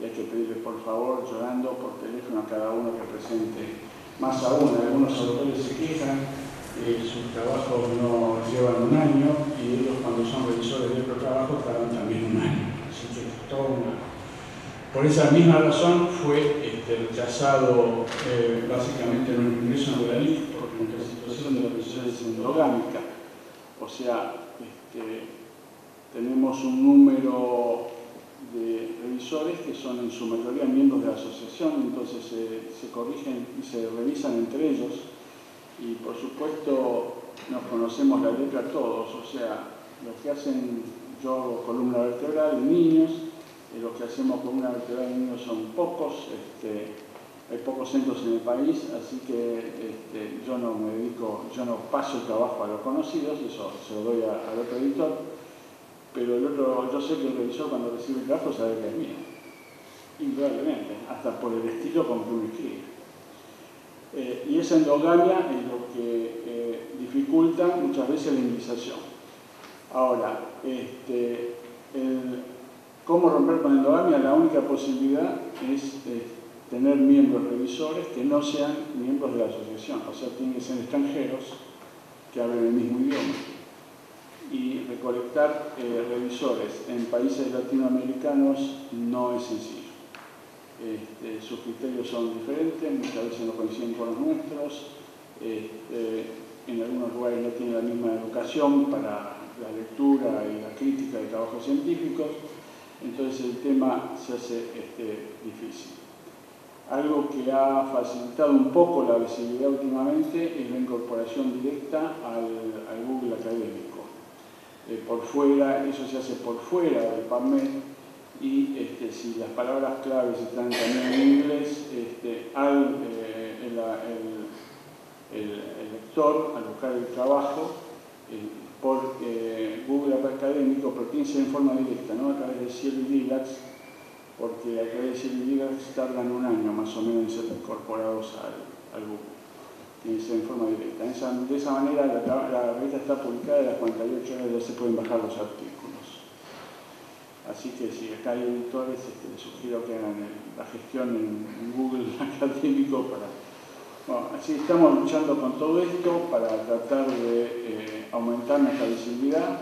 y hay que pedirle por favor, llorando por teléfono a cada uno que presente, más aún, algunos autores se quejan sus trabajos no llevan un año y ellos, cuando son revisores de otro trabajo, tardan también un año. Así que es todo un año. Por esa misma razón fue rechazado básicamente en un ingreso naturalista, porque nuestra situación de la profesión es endogámica. O sea, tenemos un número de revisores que son en su mayoría miembros de la asociación, entonces se corrigen y se revisan entre ellos. Y por supuesto nos conocemos la letra todos, o sea, los que hacen yo columna vertebral en niños, los que hacemos columna vertebral en niños son pocos, hay pocos centros en el país, así que yo no me dedico, yo no paso el trabajo a los conocidos, eso se lo doy al otro editor, pero el otro, yo sé que el revisor cuando recibe el trabajo sabe que es mío, indudablemente, hasta por el estilo con que uno escribe. Y esa endogamia es lo que dificulta muchas veces la individualización. Ahora, ¿cómo romper con la endogamia? La única posibilidad es tener miembros revisores que no sean miembros de la asociación, o sea, tienen que ser extranjeros que hablen el mismo idioma. Y recolectar revisores en países latinoamericanos no es sencillo. Sus criterios son diferentes, muchas veces no coinciden con los nuestros, en algunos lugares no tienen la misma educación para la lectura y la crítica de trabajos científicos, entonces el tema se hace difícil. Algo que ha facilitado un poco la visibilidad últimamente es la incorporación directa al Google académico. Por fuera, eso se hace por fuera del PubMed, y si las palabras claves están también en inglés, el lector, al buscar el trabajo, por Google Académico pertenece en forma directa, ¿no? A través de SciELO y Lilacs, porque a través de SciELO y Lilacs tardan un año más o menos en ser incorporados al Google. Tiene que ser en forma directa. De esa manera la revista está publicada y a las 48 horas ya se pueden bajar los artículos. Así que si acá hay editores, les sugiero que hagan la gestión en Google académico para... Bueno, así estamos luchando con todo esto para tratar de aumentar nuestra visibilidad.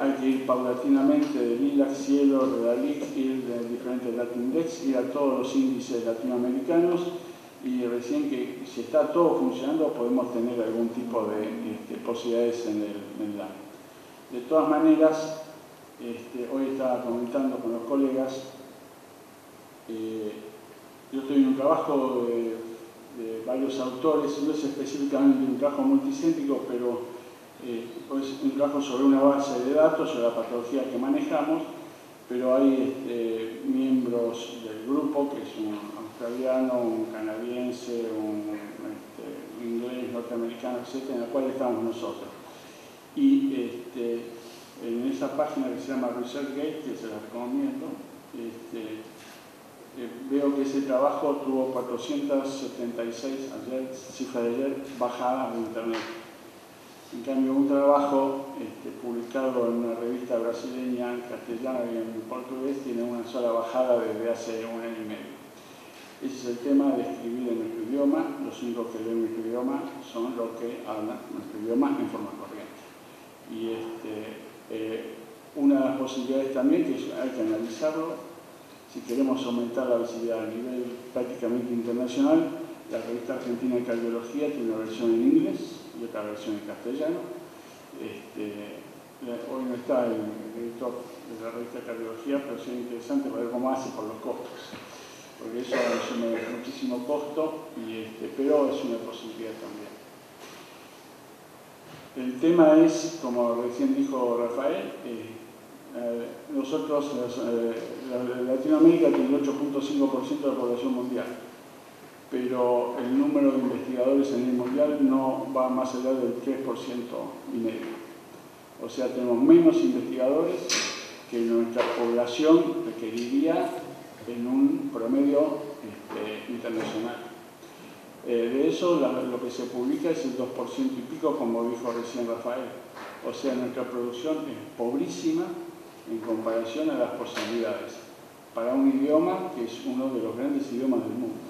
Hay que ir paulatinamente de Lilac, SciELO, Redalic, ir de diferentes Latin Index, ir a todos los índices latinoamericanos y recién que si está todo funcionando podemos tener algún tipo de posibilidades en la... De todas maneras, hoy estaba comentando con los colegas, yo estoy en un trabajo de varios autores, no es específicamente un trabajo multicéntrico, pero es un trabajo sobre una base de datos, sobre la patología que manejamos, pero hay miembros del grupo, que es un australiano, un canadiense, un inglés, norteamericano, etc., en el cual estamos nosotros. Y en esa página que se llama ResearchGate, que se la recomiendo, veo que ese trabajo tuvo 476 ayer, cifra de ayer, bajadas de internet. En cambio, un trabajo publicado en una revista brasileña, en castellano y en portugués, tiene una sola bajada desde hace un año y medio. Ese es el tema de escribir en nuestro idioma. Los únicos que leen nuestro idioma son los que hablan nuestro idioma en forma corriente. Y una de las posibilidades también, que hay que analizarlo, si queremos aumentar la visibilidad a nivel prácticamente internacional, la Revista Argentina de Cardiología tiene una versión en inglés y otra versión en castellano. Hoy no está el editor de la Revista de Cardiología, pero sería interesante para ver cómo hace por los costos, porque eso asume muchísimo costo, pero es una posibilidad también. El tema es, como recién dijo Rafael, nosotros, Latinoamérica tiene el 8.5% de la población mundial, pero el número de investigadores a nivel mundial no va más allá del 3,5%. O sea, tenemos menos investigadores que nuestra población requeriría en un promedio internacional. De eso, lo que se publica es el 2% y pico, como dijo recién Rafael. O sea, nuestra producción es pobrísima en comparación a las posibilidades para un idioma que es uno de los grandes idiomas del mundo.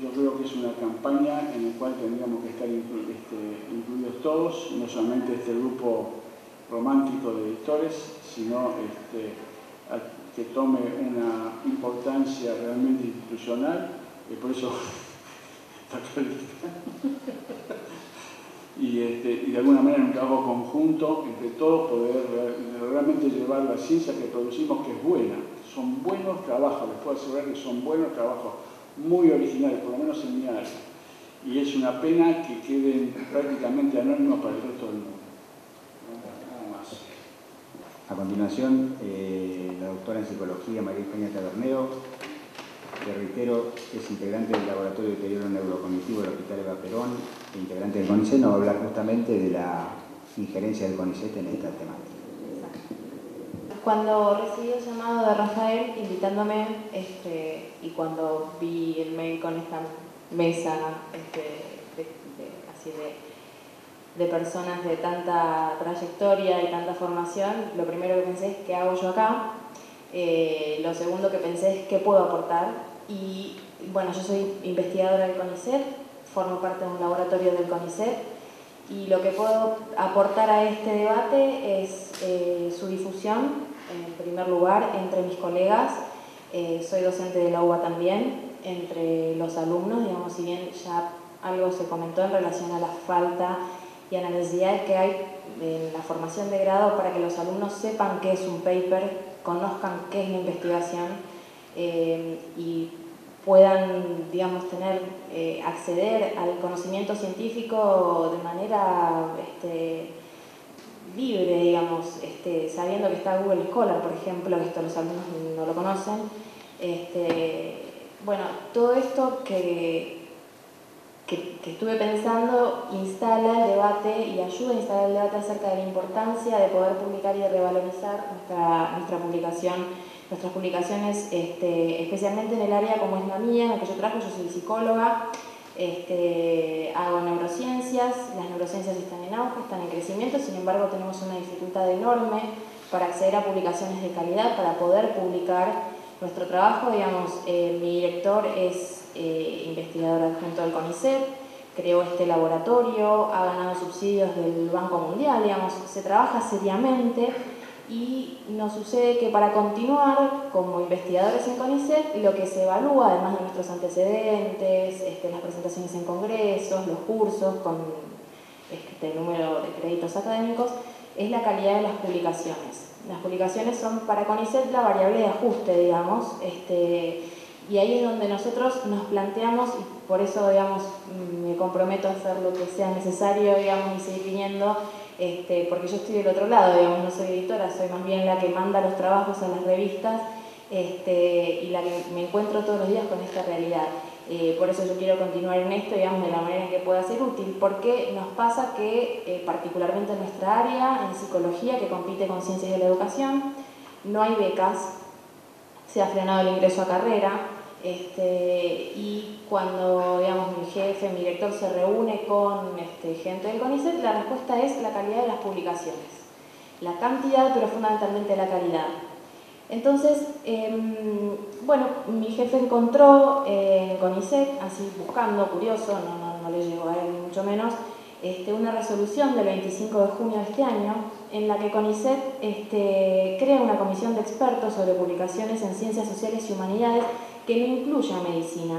Yo creo que es una campaña en la cual tendríamos que estar incluidos todos, no solamente este grupo romántico de editores, sino que tome una importancia realmente institucional, y por eso está claro. Y de alguna manera un trabajo conjunto entre todos, poder realmente llevar la ciencia que producimos, que es buena. Son buenos trabajos, les puedo asegurar que son buenos trabajos, muy originales, por lo menos en mi área. Y es una pena que queden prácticamente anónimos para el resto del mundo. Nada más. A continuación, la doctora en psicología María Eugenia Tabernero, que reitero, es integrante del Laboratorio de Deterioro Neurocognitivo del Hospital Eva Perón, e integrante del CONICET, nos va a hablar justamente de la injerencia del CONICET en esta temática. Cuando recibí el llamado de Rafael invitándome, y cuando vi el mail con esta mesa así de personas de tanta trayectoria y tanta formación, lo primero que pensé es, ¿qué hago yo acá? Lo segundo que pensé es qué puedo aportar. Y bueno, yo soy investigadora del CONICET, formo parte de un laboratorio del CONICET, y lo que puedo aportar a este debate es su difusión, en primer lugar, entre mis colegas. Soy docente de la UBA también, entre los alumnos, digamos, si bien ya algo se comentó en relación a la falta y a la necesidad que hay en la formación de grado para que los alumnos sepan qué es un paper, conozcan qué es la investigación y puedan, digamos, tener, acceder al conocimiento científico de manera libre, digamos, sabiendo que está Google Scholar, por ejemplo, esto los alumnos no lo conocen. Bueno, todo esto que estuve pensando instala el debate y ayuda a instalar el debate acerca de la importancia de poder publicar y de revalorizar nuestras publicaciones, especialmente en el área como es la mía, en la que yo trabajo. Yo soy psicóloga, hago neurociencias. Las neurociencias están en auge, están en crecimiento, sin embargo tenemos una dificultad enorme para acceder a publicaciones de calidad, para poder publicar nuestro trabajo. Digamos, mi director es investigador adjunto del CONICET, creó este laboratorio, ha ganado subsidios del Banco Mundial, digamos, se trabaja seriamente, y nos sucede que para continuar como investigadores en CONICET, lo que se evalúa, además de nuestros antecedentes, las presentaciones en congresos, los cursos con número de créditos académicos, es la calidad de las publicaciones. Las publicaciones son para CONICET la variable de ajuste, digamos, y ahí es donde nosotros nos planteamos, y por eso, digamos, me comprometo a hacer lo que sea necesario, digamos, y seguir viniendo, porque yo estoy del otro lado, digamos, no soy editora, soy más bien la que manda los trabajos a las revistas, y la que me encuentro todos los días con esta realidad. Por eso yo quiero continuar en esto, digamos, de la manera en que pueda ser útil, porque nos pasa que, particularmente en nuestra área, en psicología, que compite con ciencias de la educación, no hay becas, se ha frenado el ingreso a carrera. Y cuando, digamos, mi jefe, mi director se reúne con gente del CONICET, la respuesta es la calidad de las publicaciones. La cantidad, pero fundamentalmente la calidad. Entonces, bueno, mi jefe encontró en CONICET, así buscando, curioso, no le llegó a él ni mucho menos, una resolución del 25 de junio de este año, en la que CONICET crea una comisión de expertos sobre publicaciones en ciencias sociales y humanidades que no incluya medicina.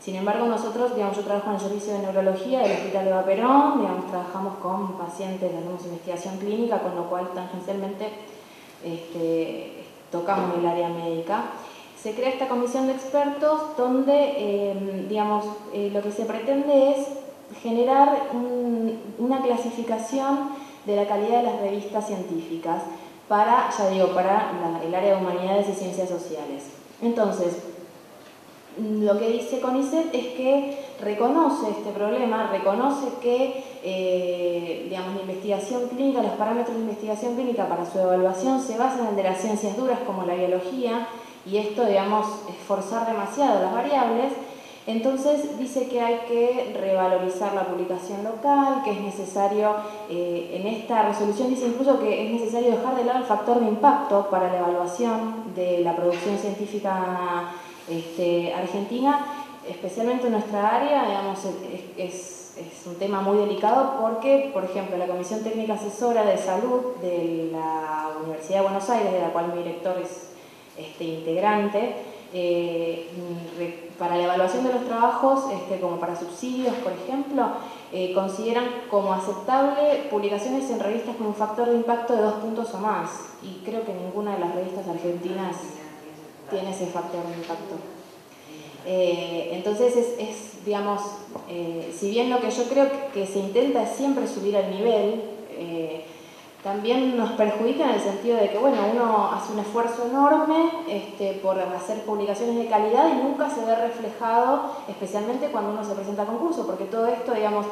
Sin embargo, nosotros, digamos, yo trabajo en el servicio de neurología del Hospital Eva Perón, digamos, trabajamos con pacientes, hacemos investigación clínica, con lo cual tangencialmente tocamos el área médica. Se crea esta comisión de expertos donde, digamos, lo que se pretende es generar una clasificación de la calidad de las revistas científicas para, ya digo, para el área de humanidades y ciencias sociales. Entonces, lo que dice CONICET es que reconoce este problema, reconoce que, digamos, la investigación clínica, los parámetros de investigación clínica para su evaluación se basan en de las ciencias duras como la biología, y esto, digamos, es forzar demasiado las variables. Entonces dice que hay que revalorizar la publicación local, que es necesario, en esta resolución dice incluso que es necesario dejar de lado el factor de impacto para la evaluación de la producción científica argentina, especialmente en nuestra área, digamos, es un tema muy delicado porque, por ejemplo, la Comisión Técnica Asesora de Salud de la Universidad de Buenos Aires, de la cual mi director es integrante, para la evaluación de los trabajos, como para subsidios, por ejemplo, consideran como aceptable publicaciones en revistas con un factor de impacto de 2 puntos o más. Y creo que ninguna de las revistas argentinas tiene ese factor de impacto. Entonces, digamos, si bien lo que yo creo que se intenta es siempre subir al nivel, también nos perjudica en el sentido de que, bueno, uno hace un esfuerzo enorme por hacer publicaciones de calidad y nunca se ve reflejado, especialmente cuando uno se presenta a concurso, porque todo esto, digamos,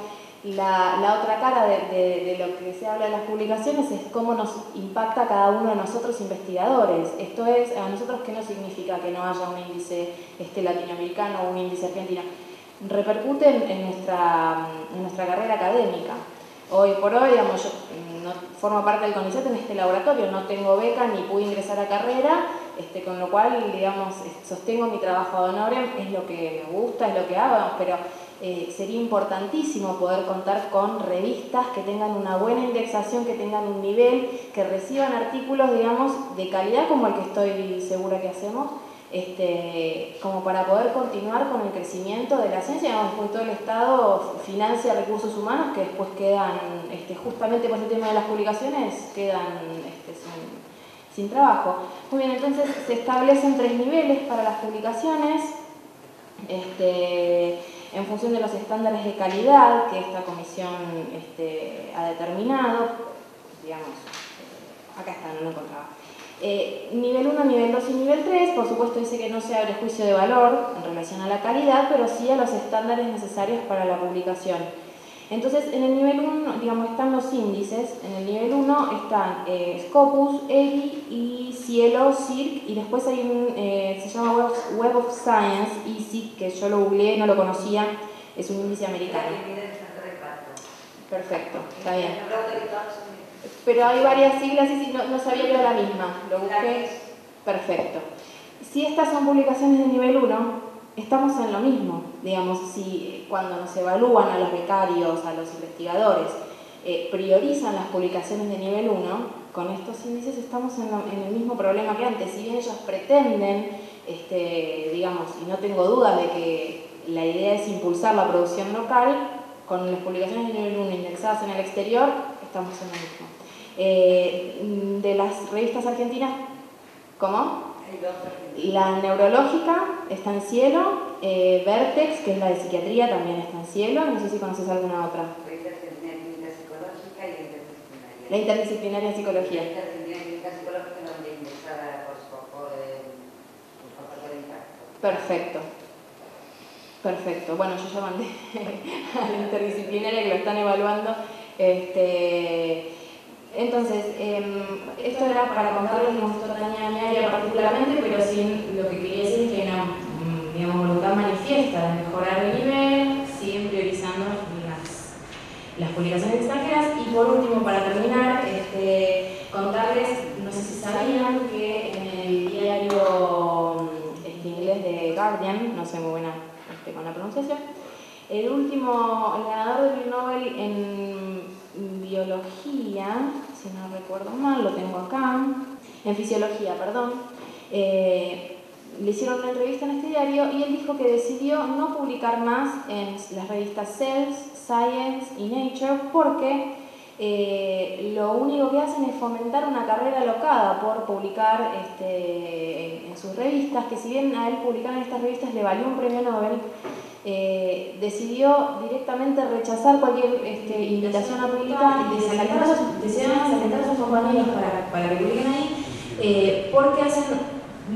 la otra cara de lo que se habla de las publicaciones es cómo nos impacta a cada uno de nosotros investigadores. Esto es, a nosotros, ¿qué no significa que no haya un índice latinoamericano o un índice argentino? Repercute en nuestra carrera académica. Hoy por hoy, digamos, yo no formo parte del CONICET en este laboratorio, no tengo beca ni pude ingresar a carrera, con lo cual, digamos, sostengo mi trabajo ad honorem, es lo que me gusta, es lo que hago, pero sería importantísimo poder contar con revistas que tengan una buena indexación, que tengan un nivel, que reciban artículos, digamos, de calidad como el que estoy segura que hacemos, como para poder continuar con el crecimiento de la ciencia, digamos, todo el Estado financia recursos humanos que después quedan, justamente por el tema de las publicaciones, quedan sin trabajo. Muy bien, entonces se establecen 3 niveles para las publicaciones, en función de los estándares de calidad que esta comisión ha determinado, digamos, acá está, no lo encontraba. Nivel 1, nivel 2 y nivel 3, por supuesto dice que no se abre juicio de valor en relación a la calidad, pero sí a los estándares necesarios para la publicación. Entonces, en el nivel 1, digamos, están los índices, en el nivel 1 están Scopus, EDI y CIELO, CIRC, y después hay un, se llama Web of Science, ESIC, que yo lo googleé, no lo conocía, es un índice americano. Perfecto, está bien. Pero hay varias siglas y no sabía que era la misma, lo busqué, perfecto. Si estas son publicaciones de nivel 1, estamos en lo mismo, digamos, si cuando nos evalúan a los becarios, a los investigadores, priorizan las publicaciones de nivel 1, con estos índices estamos en el mismo problema que antes. Si bien ellos pretenden, digamos, y no tengo duda de que la idea es impulsar la producción local, con las publicaciones de nivel 1 indexadas en el exterior, estamos en lo mismo. De las revistas argentinas, ¿cómo? La neurológica está en CIELO, Vertex, que es la de psiquiatría, también está en CIELO, no sé si conoces alguna otra. La Interdisciplinaria en Psicología. La Interdisciplinaria en Psicología no es indexada por su factor de impacto. Perfecto. Perfecto. Bueno, yo ya mandé a la Interdisciplinaria que lo están evaluando. Entonces, esto era para contarles mi área particularmente, pero sin lo que quería decir es que era una voluntad manifiesta de mejorar el nivel, siguen priorizando las publicaciones extranjeras. Y por último, para terminar, contarles, no sé si sabían que en el diario inglés de Guardian, no sé muy buena con la pronunciación, el último ganador del Nobel en biología, si no recuerdo mal, lo tengo acá, en fisiología, perdón, le hicieron una entrevista en este diario y él dijo que decidió no publicar más en las revistas Cell, Science y Nature porque lo único que hacen es fomentar una carrera alocada por publicar en sus revistas, que si bien a él publicar en estas revistas le valió un premio Nobel, decidió directamente rechazar cualquier invitación a publicar y desalentar a sus compañeros para que publiquen ahí, porque hacen,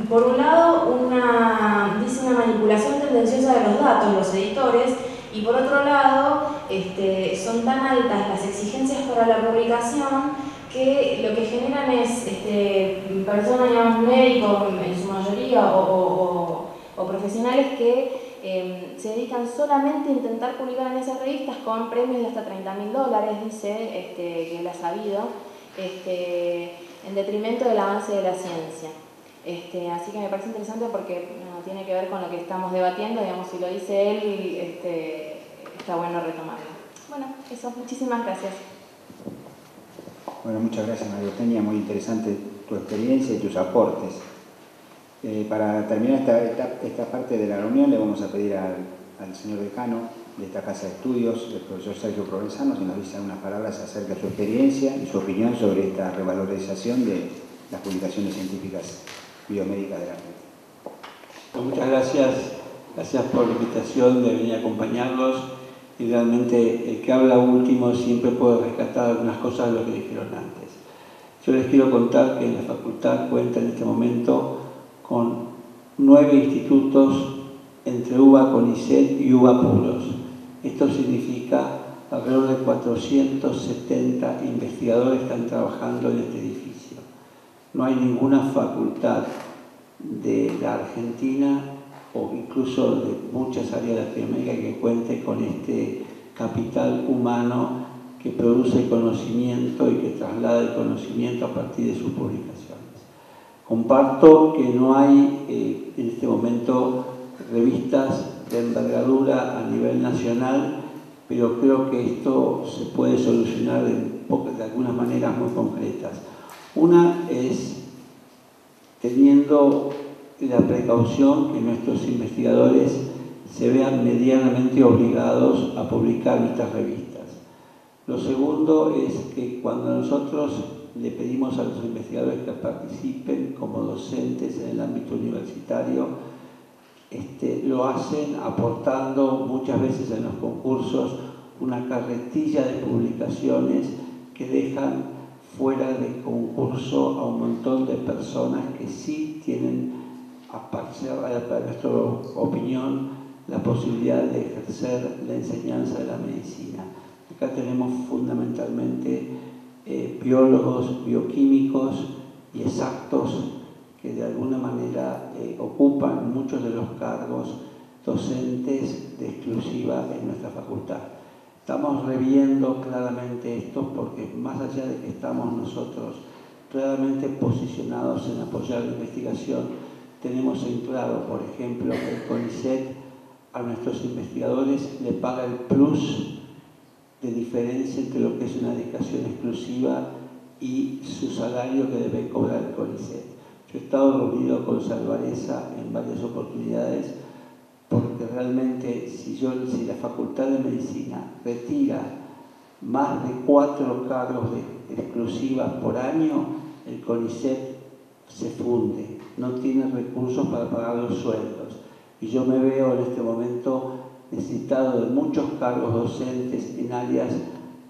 por un lado, una manipulación tendenciosa de los datos, los editores, y por otro lado, son tan altas las exigencias para la publicación que lo que generan es personas, digamos, médicos en su mayoría o profesionales que se dedican solamente a intentar publicar en esas revistas con premios de hasta $30.000, dice, que él ha sabido, en detrimento del avance de la ciencia. Así que me parece interesante porque como tiene que ver con lo que estamos debatiendo, digamos, si lo dice él, y está bueno retomarlo. Bueno, eso, muchísimas gracias. Bueno, muchas gracias, María Eugenia, muy interesante tu experiencia y tus aportes. Para terminar esta parte de la reunión, le vamos a pedir al señor decano de esta casa de estudios, el profesor Sergio Provenzano, que nos dice unas palabras acerca de su experiencia y su opinión sobre esta revalorización de las publicaciones científicas biomédicas de la Argentina. Bueno, muchas gracias, gracias por la invitación de venir a acompañarlos, y realmente el que habla último siempre puede rescatar algunas cosas de lo que dijeron antes. Yo les quiero contar que en la facultad cuenta en este momento con 9 institutos entre UBA, CONICET y UBA puros. Esto significa alrededor de 470 investigadores que están trabajando en este edificio. No hay ninguna facultad de la Argentina o incluso de muchas áreas de Latinoamérica que cuente con este capital humano que produce conocimiento y que traslada el conocimiento a partir de sus publicaciones. Comparto que no hay en este momento revistas de envergadura a nivel nacional, pero creo que esto se puede solucionar de algunas maneras muy concretas. Una es teniendo la precaución que nuestros investigadores se vean medianamente obligados a publicar nuestras revistas. Lo segundo es que cuando nosotros le pedimos a los investigadores que participen como docentes en el ámbito universitario, lo hacen aportando muchas veces en los concursos una carretilla de publicaciones que dejan fuera de concurso a un montón de personas que sí tienen, para nuestra opinión, la posibilidad de ejercer la enseñanza de la medicina. Acá tenemos fundamentalmente biólogos, bioquímicos y exactos que de alguna manera ocupan muchos de los cargos docentes de exclusiva en nuestra facultad. Estamos reviendo claramente esto porque más allá de que estamos nosotros claramente posicionados en apoyar la investigación, tenemos en claro, por ejemplo, que el CONICET a nuestros investigadores le paga el plus de diferencia entre lo que es una dedicación exclusiva y su salario que debe cobrar el CONICET. Yo he estado reunido con Salvareza en varias oportunidades porque realmente si la Facultad de Medicina retira más de 4 cargos exclusivas por año, el CONICET se funde, no tiene recursos para pagar los sueldos. Y yo me veo en este momento necesitado de muchos cargos docentes en áreas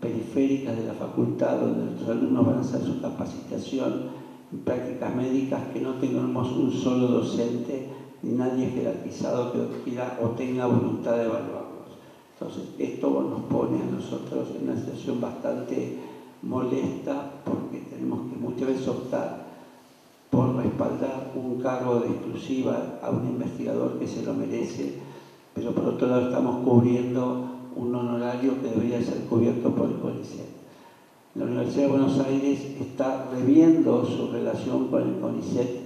periféricas de la facultad, donde nuestros alumnos van a hacer su capacitación en prácticas médicas, que no tengamos un solo docente ni nadie jerarquizado que lo quiera o tenga voluntad de evaluarlos. Entonces, esto nos pone a nosotros en una situación bastante molesta porque tenemos que muchas veces optar por respaldar un cargo de exclusiva a un investigador que se lo merece, pero por otro lado estamos cubriendo un honorario que debería ser cubierto por el CONICET. La Universidad de Buenos Aires está reviendo su relación con el CONICET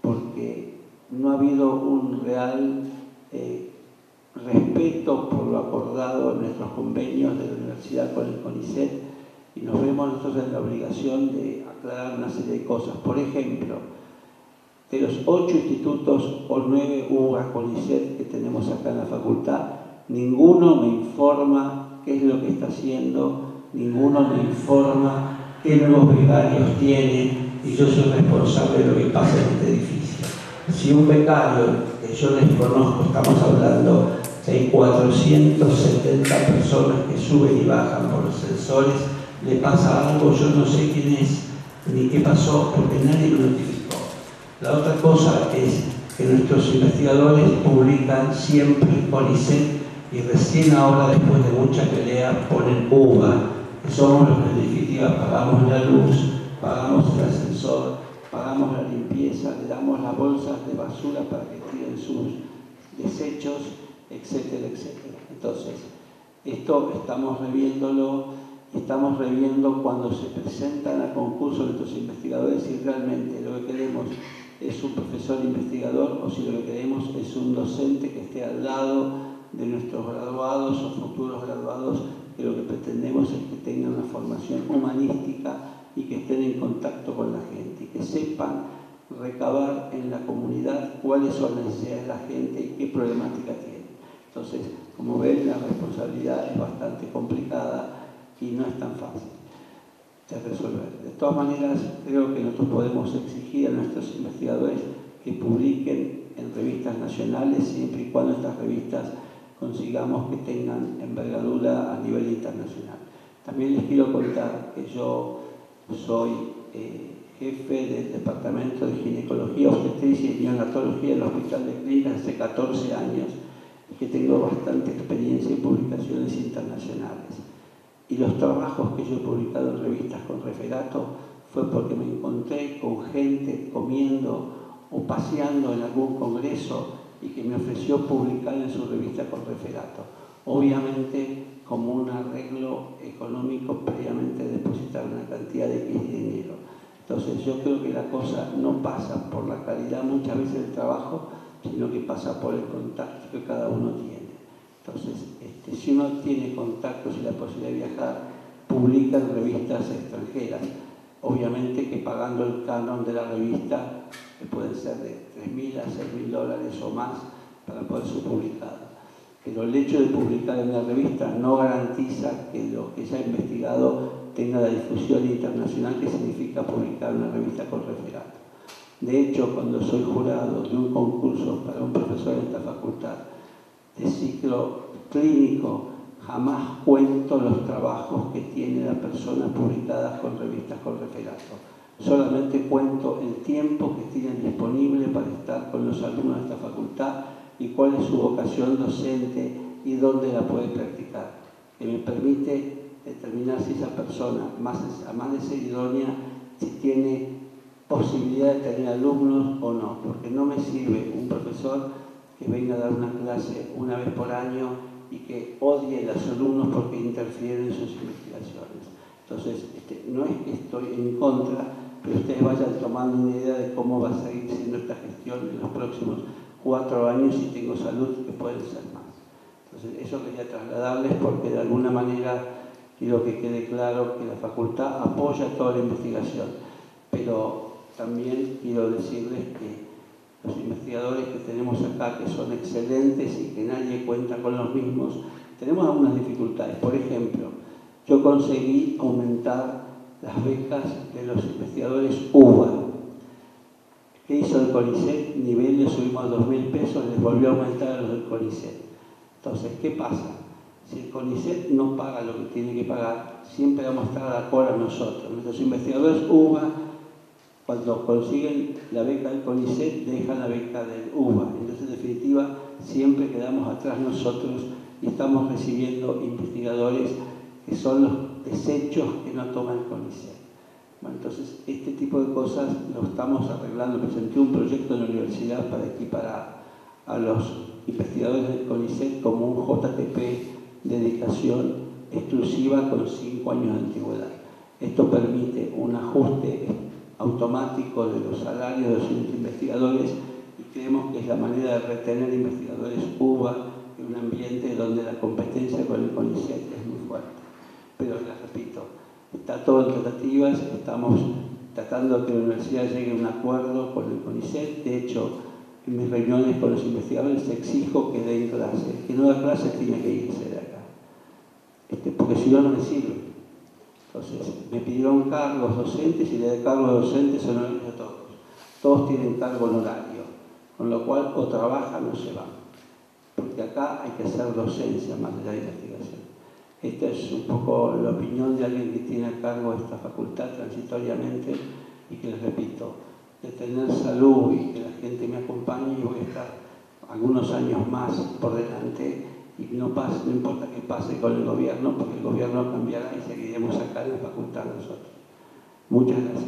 porque no ha habido un real respeto por lo acordado en nuestros convenios de la universidad con el CONICET, y nos vemos nosotros en la obligación de aclarar una serie de cosas. Por ejemplo, de los 8 institutos o 9 UBA CONICET que tenemos acá en la facultad, ninguno me informa qué es lo que está haciendo, ninguno me informa qué nuevos becarios tiene, y yo soy responsable de lo que pasa en este edificio. Si un becario que yo desconozco, estamos hablando de 470 personas que suben y bajan por los sensores, le pasa algo, yo no sé quién es ni qué pasó porque nadie lo notificó. La otra cosa es que nuestros investigadores publican siempre CONICET y recién ahora, después de mucha pelea, ponen UBA, que somos los que en definitiva pagamos la luz, pagamos el ascensor, pagamos la limpieza, le damos las bolsas de basura para que tiren sus desechos, etcétera, etcétera. Entonces, esto estamos reviéndolo, estamos reviendo cuando se presentan a concurso nuestros investigadores, y realmente lo que queremos es un profesor investigador, o si lo que queremos es un docente que esté al lado de nuestros graduados o futuros graduados, que lo que pretendemos es que tengan una formación humanística y que estén en contacto con la gente, y que sepan recabar en la comunidad cuáles son las necesidades de la gente y qué problemática tiene. Entonces, como ven, la responsabilidad es bastante complicada y no es tan fácil de resolver. De todas maneras, creo que nosotros podemos exigir a nuestros investigadores que publiquen en revistas nacionales, siempre y cuando estas revistas consigamos que tengan envergadura a nivel internacional. También les quiero contar que yo soy jefe del Departamento de Ginecología, Obstetricia y Neonatología del Hospital de Clínicas hace 14 años, y que tengo bastante experiencia en publicaciones internacionales. Y los trabajos que yo he publicado en revistas con referato fue porque me encontré con gente comiendo o paseando en algún congreso y que me ofreció publicar en su revista con referato. Obviamente, como un arreglo económico previamente depositar una cantidad de X dinero. Entonces, yo creo que la cosa no pasa por la calidad muchas veces del trabajo, sino que pasa por el contacto que cada uno tiene. Entonces, si uno tiene contactos y la posibilidad de viajar, publica en revistas extranjeras. Obviamente que pagando el canon de la revista, que pueden ser de $3.000 a $6.000 o más para poder ser publicada. Pero el hecho de publicar en la revista no garantiza que lo que se ha investigado tenga la difusión internacional que significa publicar una revista con referato. De hecho, cuando soy jurado de un concurso para un profesor de esta facultad de ciclo clínico, jamás cuento los trabajos que tiene la persona publicadas con revistas con referato. Solamente cuento el tiempo que tienen disponible para estar con los alumnos de esta facultad y cuál es su vocación docente y dónde la puede practicar, que me permite determinar si esa persona, más de ser idónea, si tiene posibilidad de tener alumnos o no, porque no me sirve un profesor que venga a dar una clase una vez por año y que odie a los alumnos porque interfieren en sus investigaciones. Entonces, no es que estoy en contra, pero ustedes vayan tomando una idea de cómo va a seguir siendo esta gestión en los próximos 4 años, si tengo salud, que pueden ser más. Entonces, eso quería trasladarles, porque de alguna manera quiero que quede claro que la facultad apoya toda la investigación, pero también quiero decirles que los investigadores que tenemos acá, que son excelentes y que nadie cuenta con los mismos, tenemos algunas dificultades. Por ejemplo, yo conseguí aumentar las becas de los investigadores UBA. ¿Qué hizo el CONICET? Nivel, le subimos a $2.000, les volvió a aumentar a los del CONICET. Entonces, ¿qué pasa? Si el CONICET no paga lo que tiene que pagar, siempre vamos a estar a la cola nosotros. Nuestros investigadores UBA, cuando consiguen la beca del CONICET, dejan la beca del UBA. Entonces, en definitiva, siempre quedamos atrás nosotros y estamos recibiendo investigadores que son los desechos que no toma el CONICET. Bueno, entonces, este tipo de cosas lo estamos arreglando. Presenté un proyecto en la universidad para equiparar a los investigadores del CONICET como un JTP de dedicación exclusiva con 5 años de antigüedad. Esto permite un ajuste automático de los salarios de los investigadores y creemos que es la manera de retener investigadores UBA en un ambiente donde la competencia con el CONICET es muy fuerte. Pero les repito, está todo en tratativas, estamos tratando de que la universidad llegue a un acuerdo con el CONICET. De hecho, en mis reuniones con los investigadores exijo que den clases. El que no da clases tiene que irse de acá, porque si no, no me sirve. Entonces, me pidieron cargos docentes y le de cargos docentes honorarios a todos. Todos tienen cargo honorario, con lo cual o trabajan o se van. Porque acá hay que hacer docencia más allá de investigación. Esta es un poco la opinión de alguien que tiene a cargo esta facultad transitoriamente y que, les repito, de tener salud y que la gente me acompañe, y voy a estar algunos años más por delante. Y no importa qué pase con el gobierno, porque el gobierno cambiará y seguiremos acá en la facultad nosotros. Muchas gracias.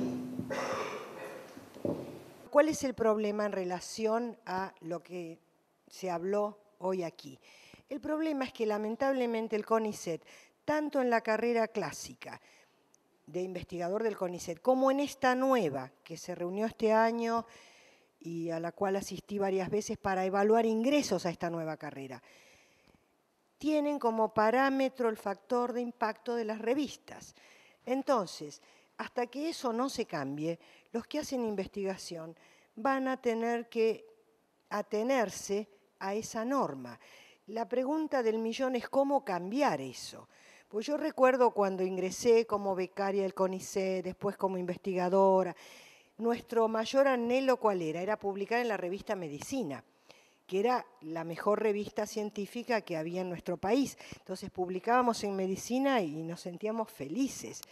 ¿Cuál es el problema en relación a lo que se habló hoy aquí? El problema es que lamentablemente el CONICET, tanto en la carrera clásica de investigador del CONICET como en esta nueva que se reunió este año y a la cual asistí varias veces para evaluar ingresos a esta nueva carrera, tienen como parámetro el factor de impacto de las revistas. Entonces, hasta que eso no se cambie, los que hacen investigación van a tener que atenerse a esa norma. La pregunta del millón es cómo cambiar eso. Pues yo recuerdo cuando ingresé como becaria del CONICET, después como investigadora, nuestro mayor anhelo ¿cuál era? Era publicar en la revista Medicina, que era la mejor revista científica que había en nuestro país. Entonces publicábamos en Medicina y nos sentíamos felices.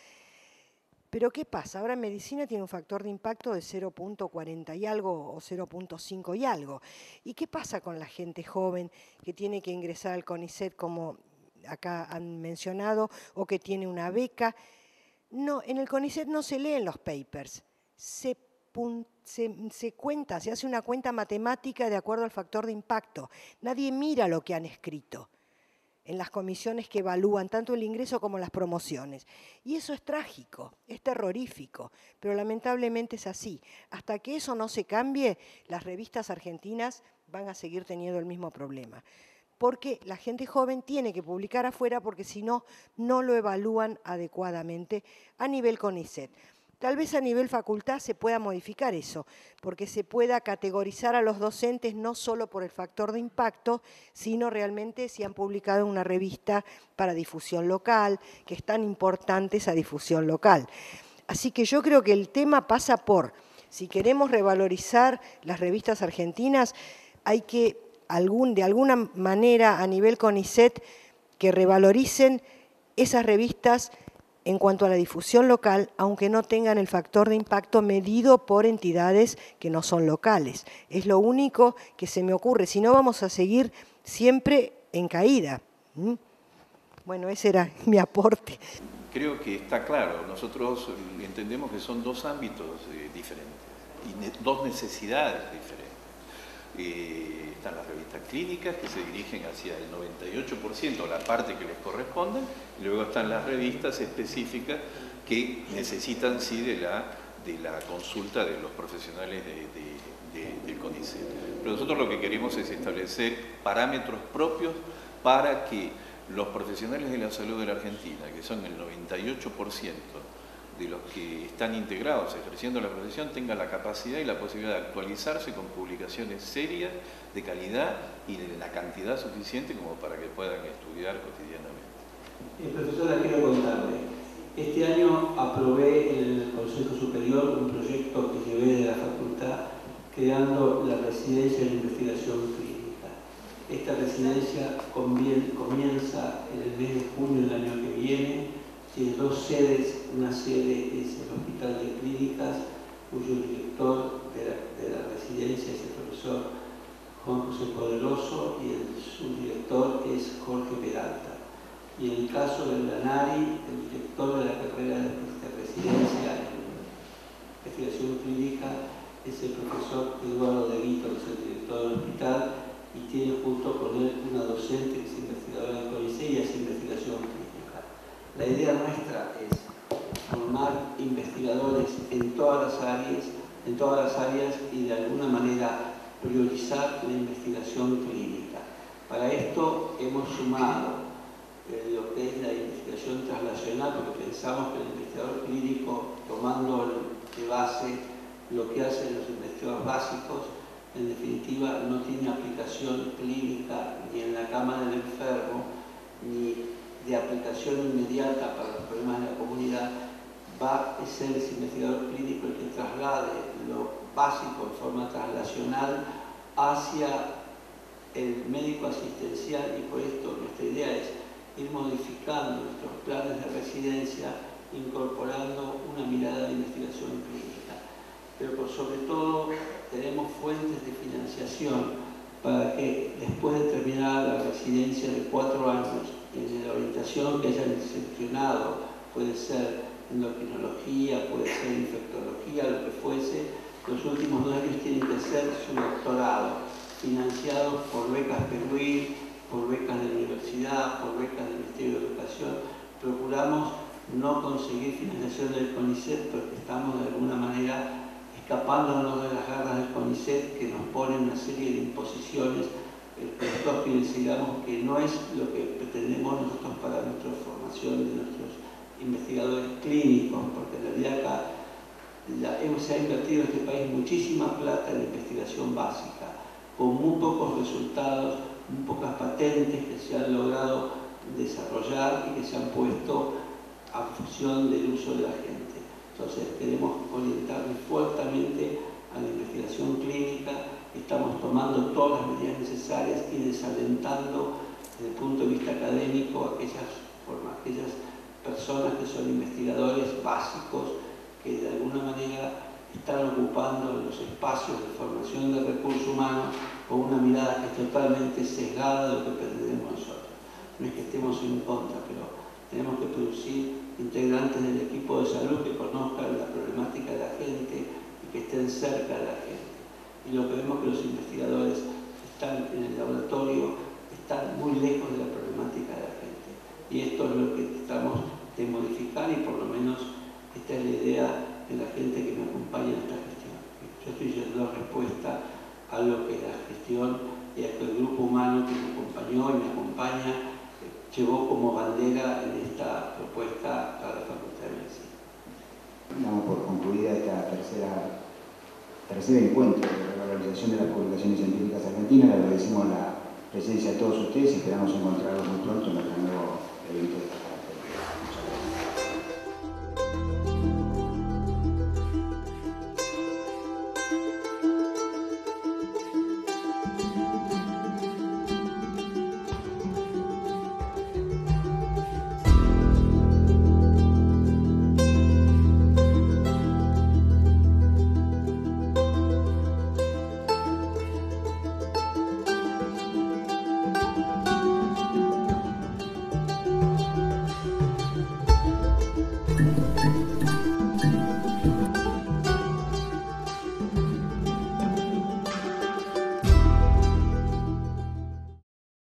Pero ¿qué pasa? Ahora Medicina tiene un factor de impacto de 0.40 y algo o 0.5 y algo. ¿Y qué pasa con la gente joven que tiene que ingresar al CONICET, como acá han mencionado, o que tiene una beca? No, en el CONICET no se leen los papers, se cuenta, se hace una cuenta matemática de acuerdo al factor de impacto. Nadie mira lo que han escrito en las comisiones que evalúan tanto el ingreso como las promociones. Y eso es trágico, es terrorífico, pero lamentablemente es así. Hasta que eso no se cambie, las revistas argentinas van a seguir teniendo el mismo problema. Porque la gente joven tiene que publicar afuera porque si no, no lo evalúan adecuadamente a nivel CONICET. Tal vez a nivel facultad se pueda modificar eso, porque se pueda categorizar a los docentes no solo por el factor de impacto, sino realmente si han publicado en una revista para difusión local, que es tan importante esa difusión local. Así que yo creo que el tema pasa por, si queremos revalorizar las revistas argentinas, hay que, de alguna manera, a nivel CONICET, que revaloricen esas revistas en cuanto a la difusión local, aunque no tengan el factor de impacto medido por entidades que no son locales. Es lo único que se me ocurre, si no vamos a seguir siempre en caída. Bueno, ese era mi aporte. Creo que está claro, nosotros entendemos que son dos ámbitos diferentes y dos necesidades diferentes. Están las revistas clínicas que se dirigen hacia el 98%, la parte que les corresponde, y luego están las revistas específicas que necesitan sí de la consulta de los profesionales del CONICET. Pero nosotros lo que queremos es establecer parámetros propios para que los profesionales de la salud de la Argentina, que son el 98%, de los que están integrados ejerciendo la profesión, tenga la capacidad y la posibilidad de actualizarse con publicaciones serias, de calidad y de la cantidad suficiente como para que puedan estudiar cotidianamente. Profesora, quiero contarle, este año aprobé en el Consejo Superior un proyecto que llevé de la facultad creando la residencia de investigación clínica. Esta residencia comienza en el mes de junio del año que viene. Tiene dos sedes, una sede es el Hospital de Clínicas, cuyo director de la residencia es el profesor Juan José Poderoso y su director es Jorge Peralta. Y en el caso del Lanari, el director de la carrera de residencia en investigación clínica es el profesor Eduardo De Vito, que es el director del hospital, y tiene junto con él una docente que es investigadora de CONICET y hace investigación clínica. La idea nuestra es formar investigadores en todas las áreas y de alguna manera priorizar la investigación clínica. Para esto hemos sumado lo que es la investigación traslacional, porque pensamos que el investigador clínico, tomando de base lo que hacen los investigadores básicos, en definitiva no tiene aplicación clínica ni en la cama del enfermo, ni de aplicación inmediata para los problemas de la comunidad. Va a ser ese investigador clínico el que traslade lo básico en forma traslacional hacia el médico asistencial, y por esto nuestra idea es ir modificando nuestros planes de residencia, incorporando una mirada de investigación clínica. Pero por sobre todo tenemos fuentes de financiación para que después de terminar la residencia de 4 años, en la orientación que hayan seleccionado, puede ser endocrinología, puede ser infectología, lo que fuese, los últimos 2 años tienen que ser su doctorado, financiados por becas Perwil, por becas de la universidad, por becas del Ministerio de Educación. Procuramos no conseguir financiación del CONICET porque estamos de alguna manera escapándonos de las garras del CONICET, que nos ponen una serie de imposiciones pretófiles, digamos, que no es lo que pretendemos nosotros para nuestra formación de nuestros investigadores clínicos, porque en realidad acá se ha invertido en este país muchísima plata en investigación básica, con muy pocos resultados, muy pocas patentes que se han logrado desarrollar y que se han puesto a función del uso de la gente. Entonces queremos orientarnos fuertemente a la investigación clínica, estamos tomando todas las medidas necesarias y desalentando desde el punto de vista académico a aquellas personas que son investigadores básicos que de alguna manera están ocupando los espacios de formación de recursos humanos con una mirada que es totalmente sesgada de lo que pretendemos nosotros. No es que estemos en contra, pero tenemos que producir integrantes del equipo de salud que conozcan la problemática de la gente y que estén cerca de la gente. Y lo que vemos es que los investigadores están en el laboratorio, están muy lejos de la problemática de la gente. Y esto es lo que tratamos de modificar, y por lo menos esta es la idea de la gente que me acompaña en esta gestión. Yo estoy dando respuesta a lo que la gestión y a el grupo humano que me acompañó y me acompaña llevó como bandera en esta propuesta para la Facultad de Medicina. Damos por concluida esta tercer encuentro de la Organización de las Publicaciones Científicas Argentinas. Le agradecemos la presencia de todos ustedes y esperamos encontrarlos.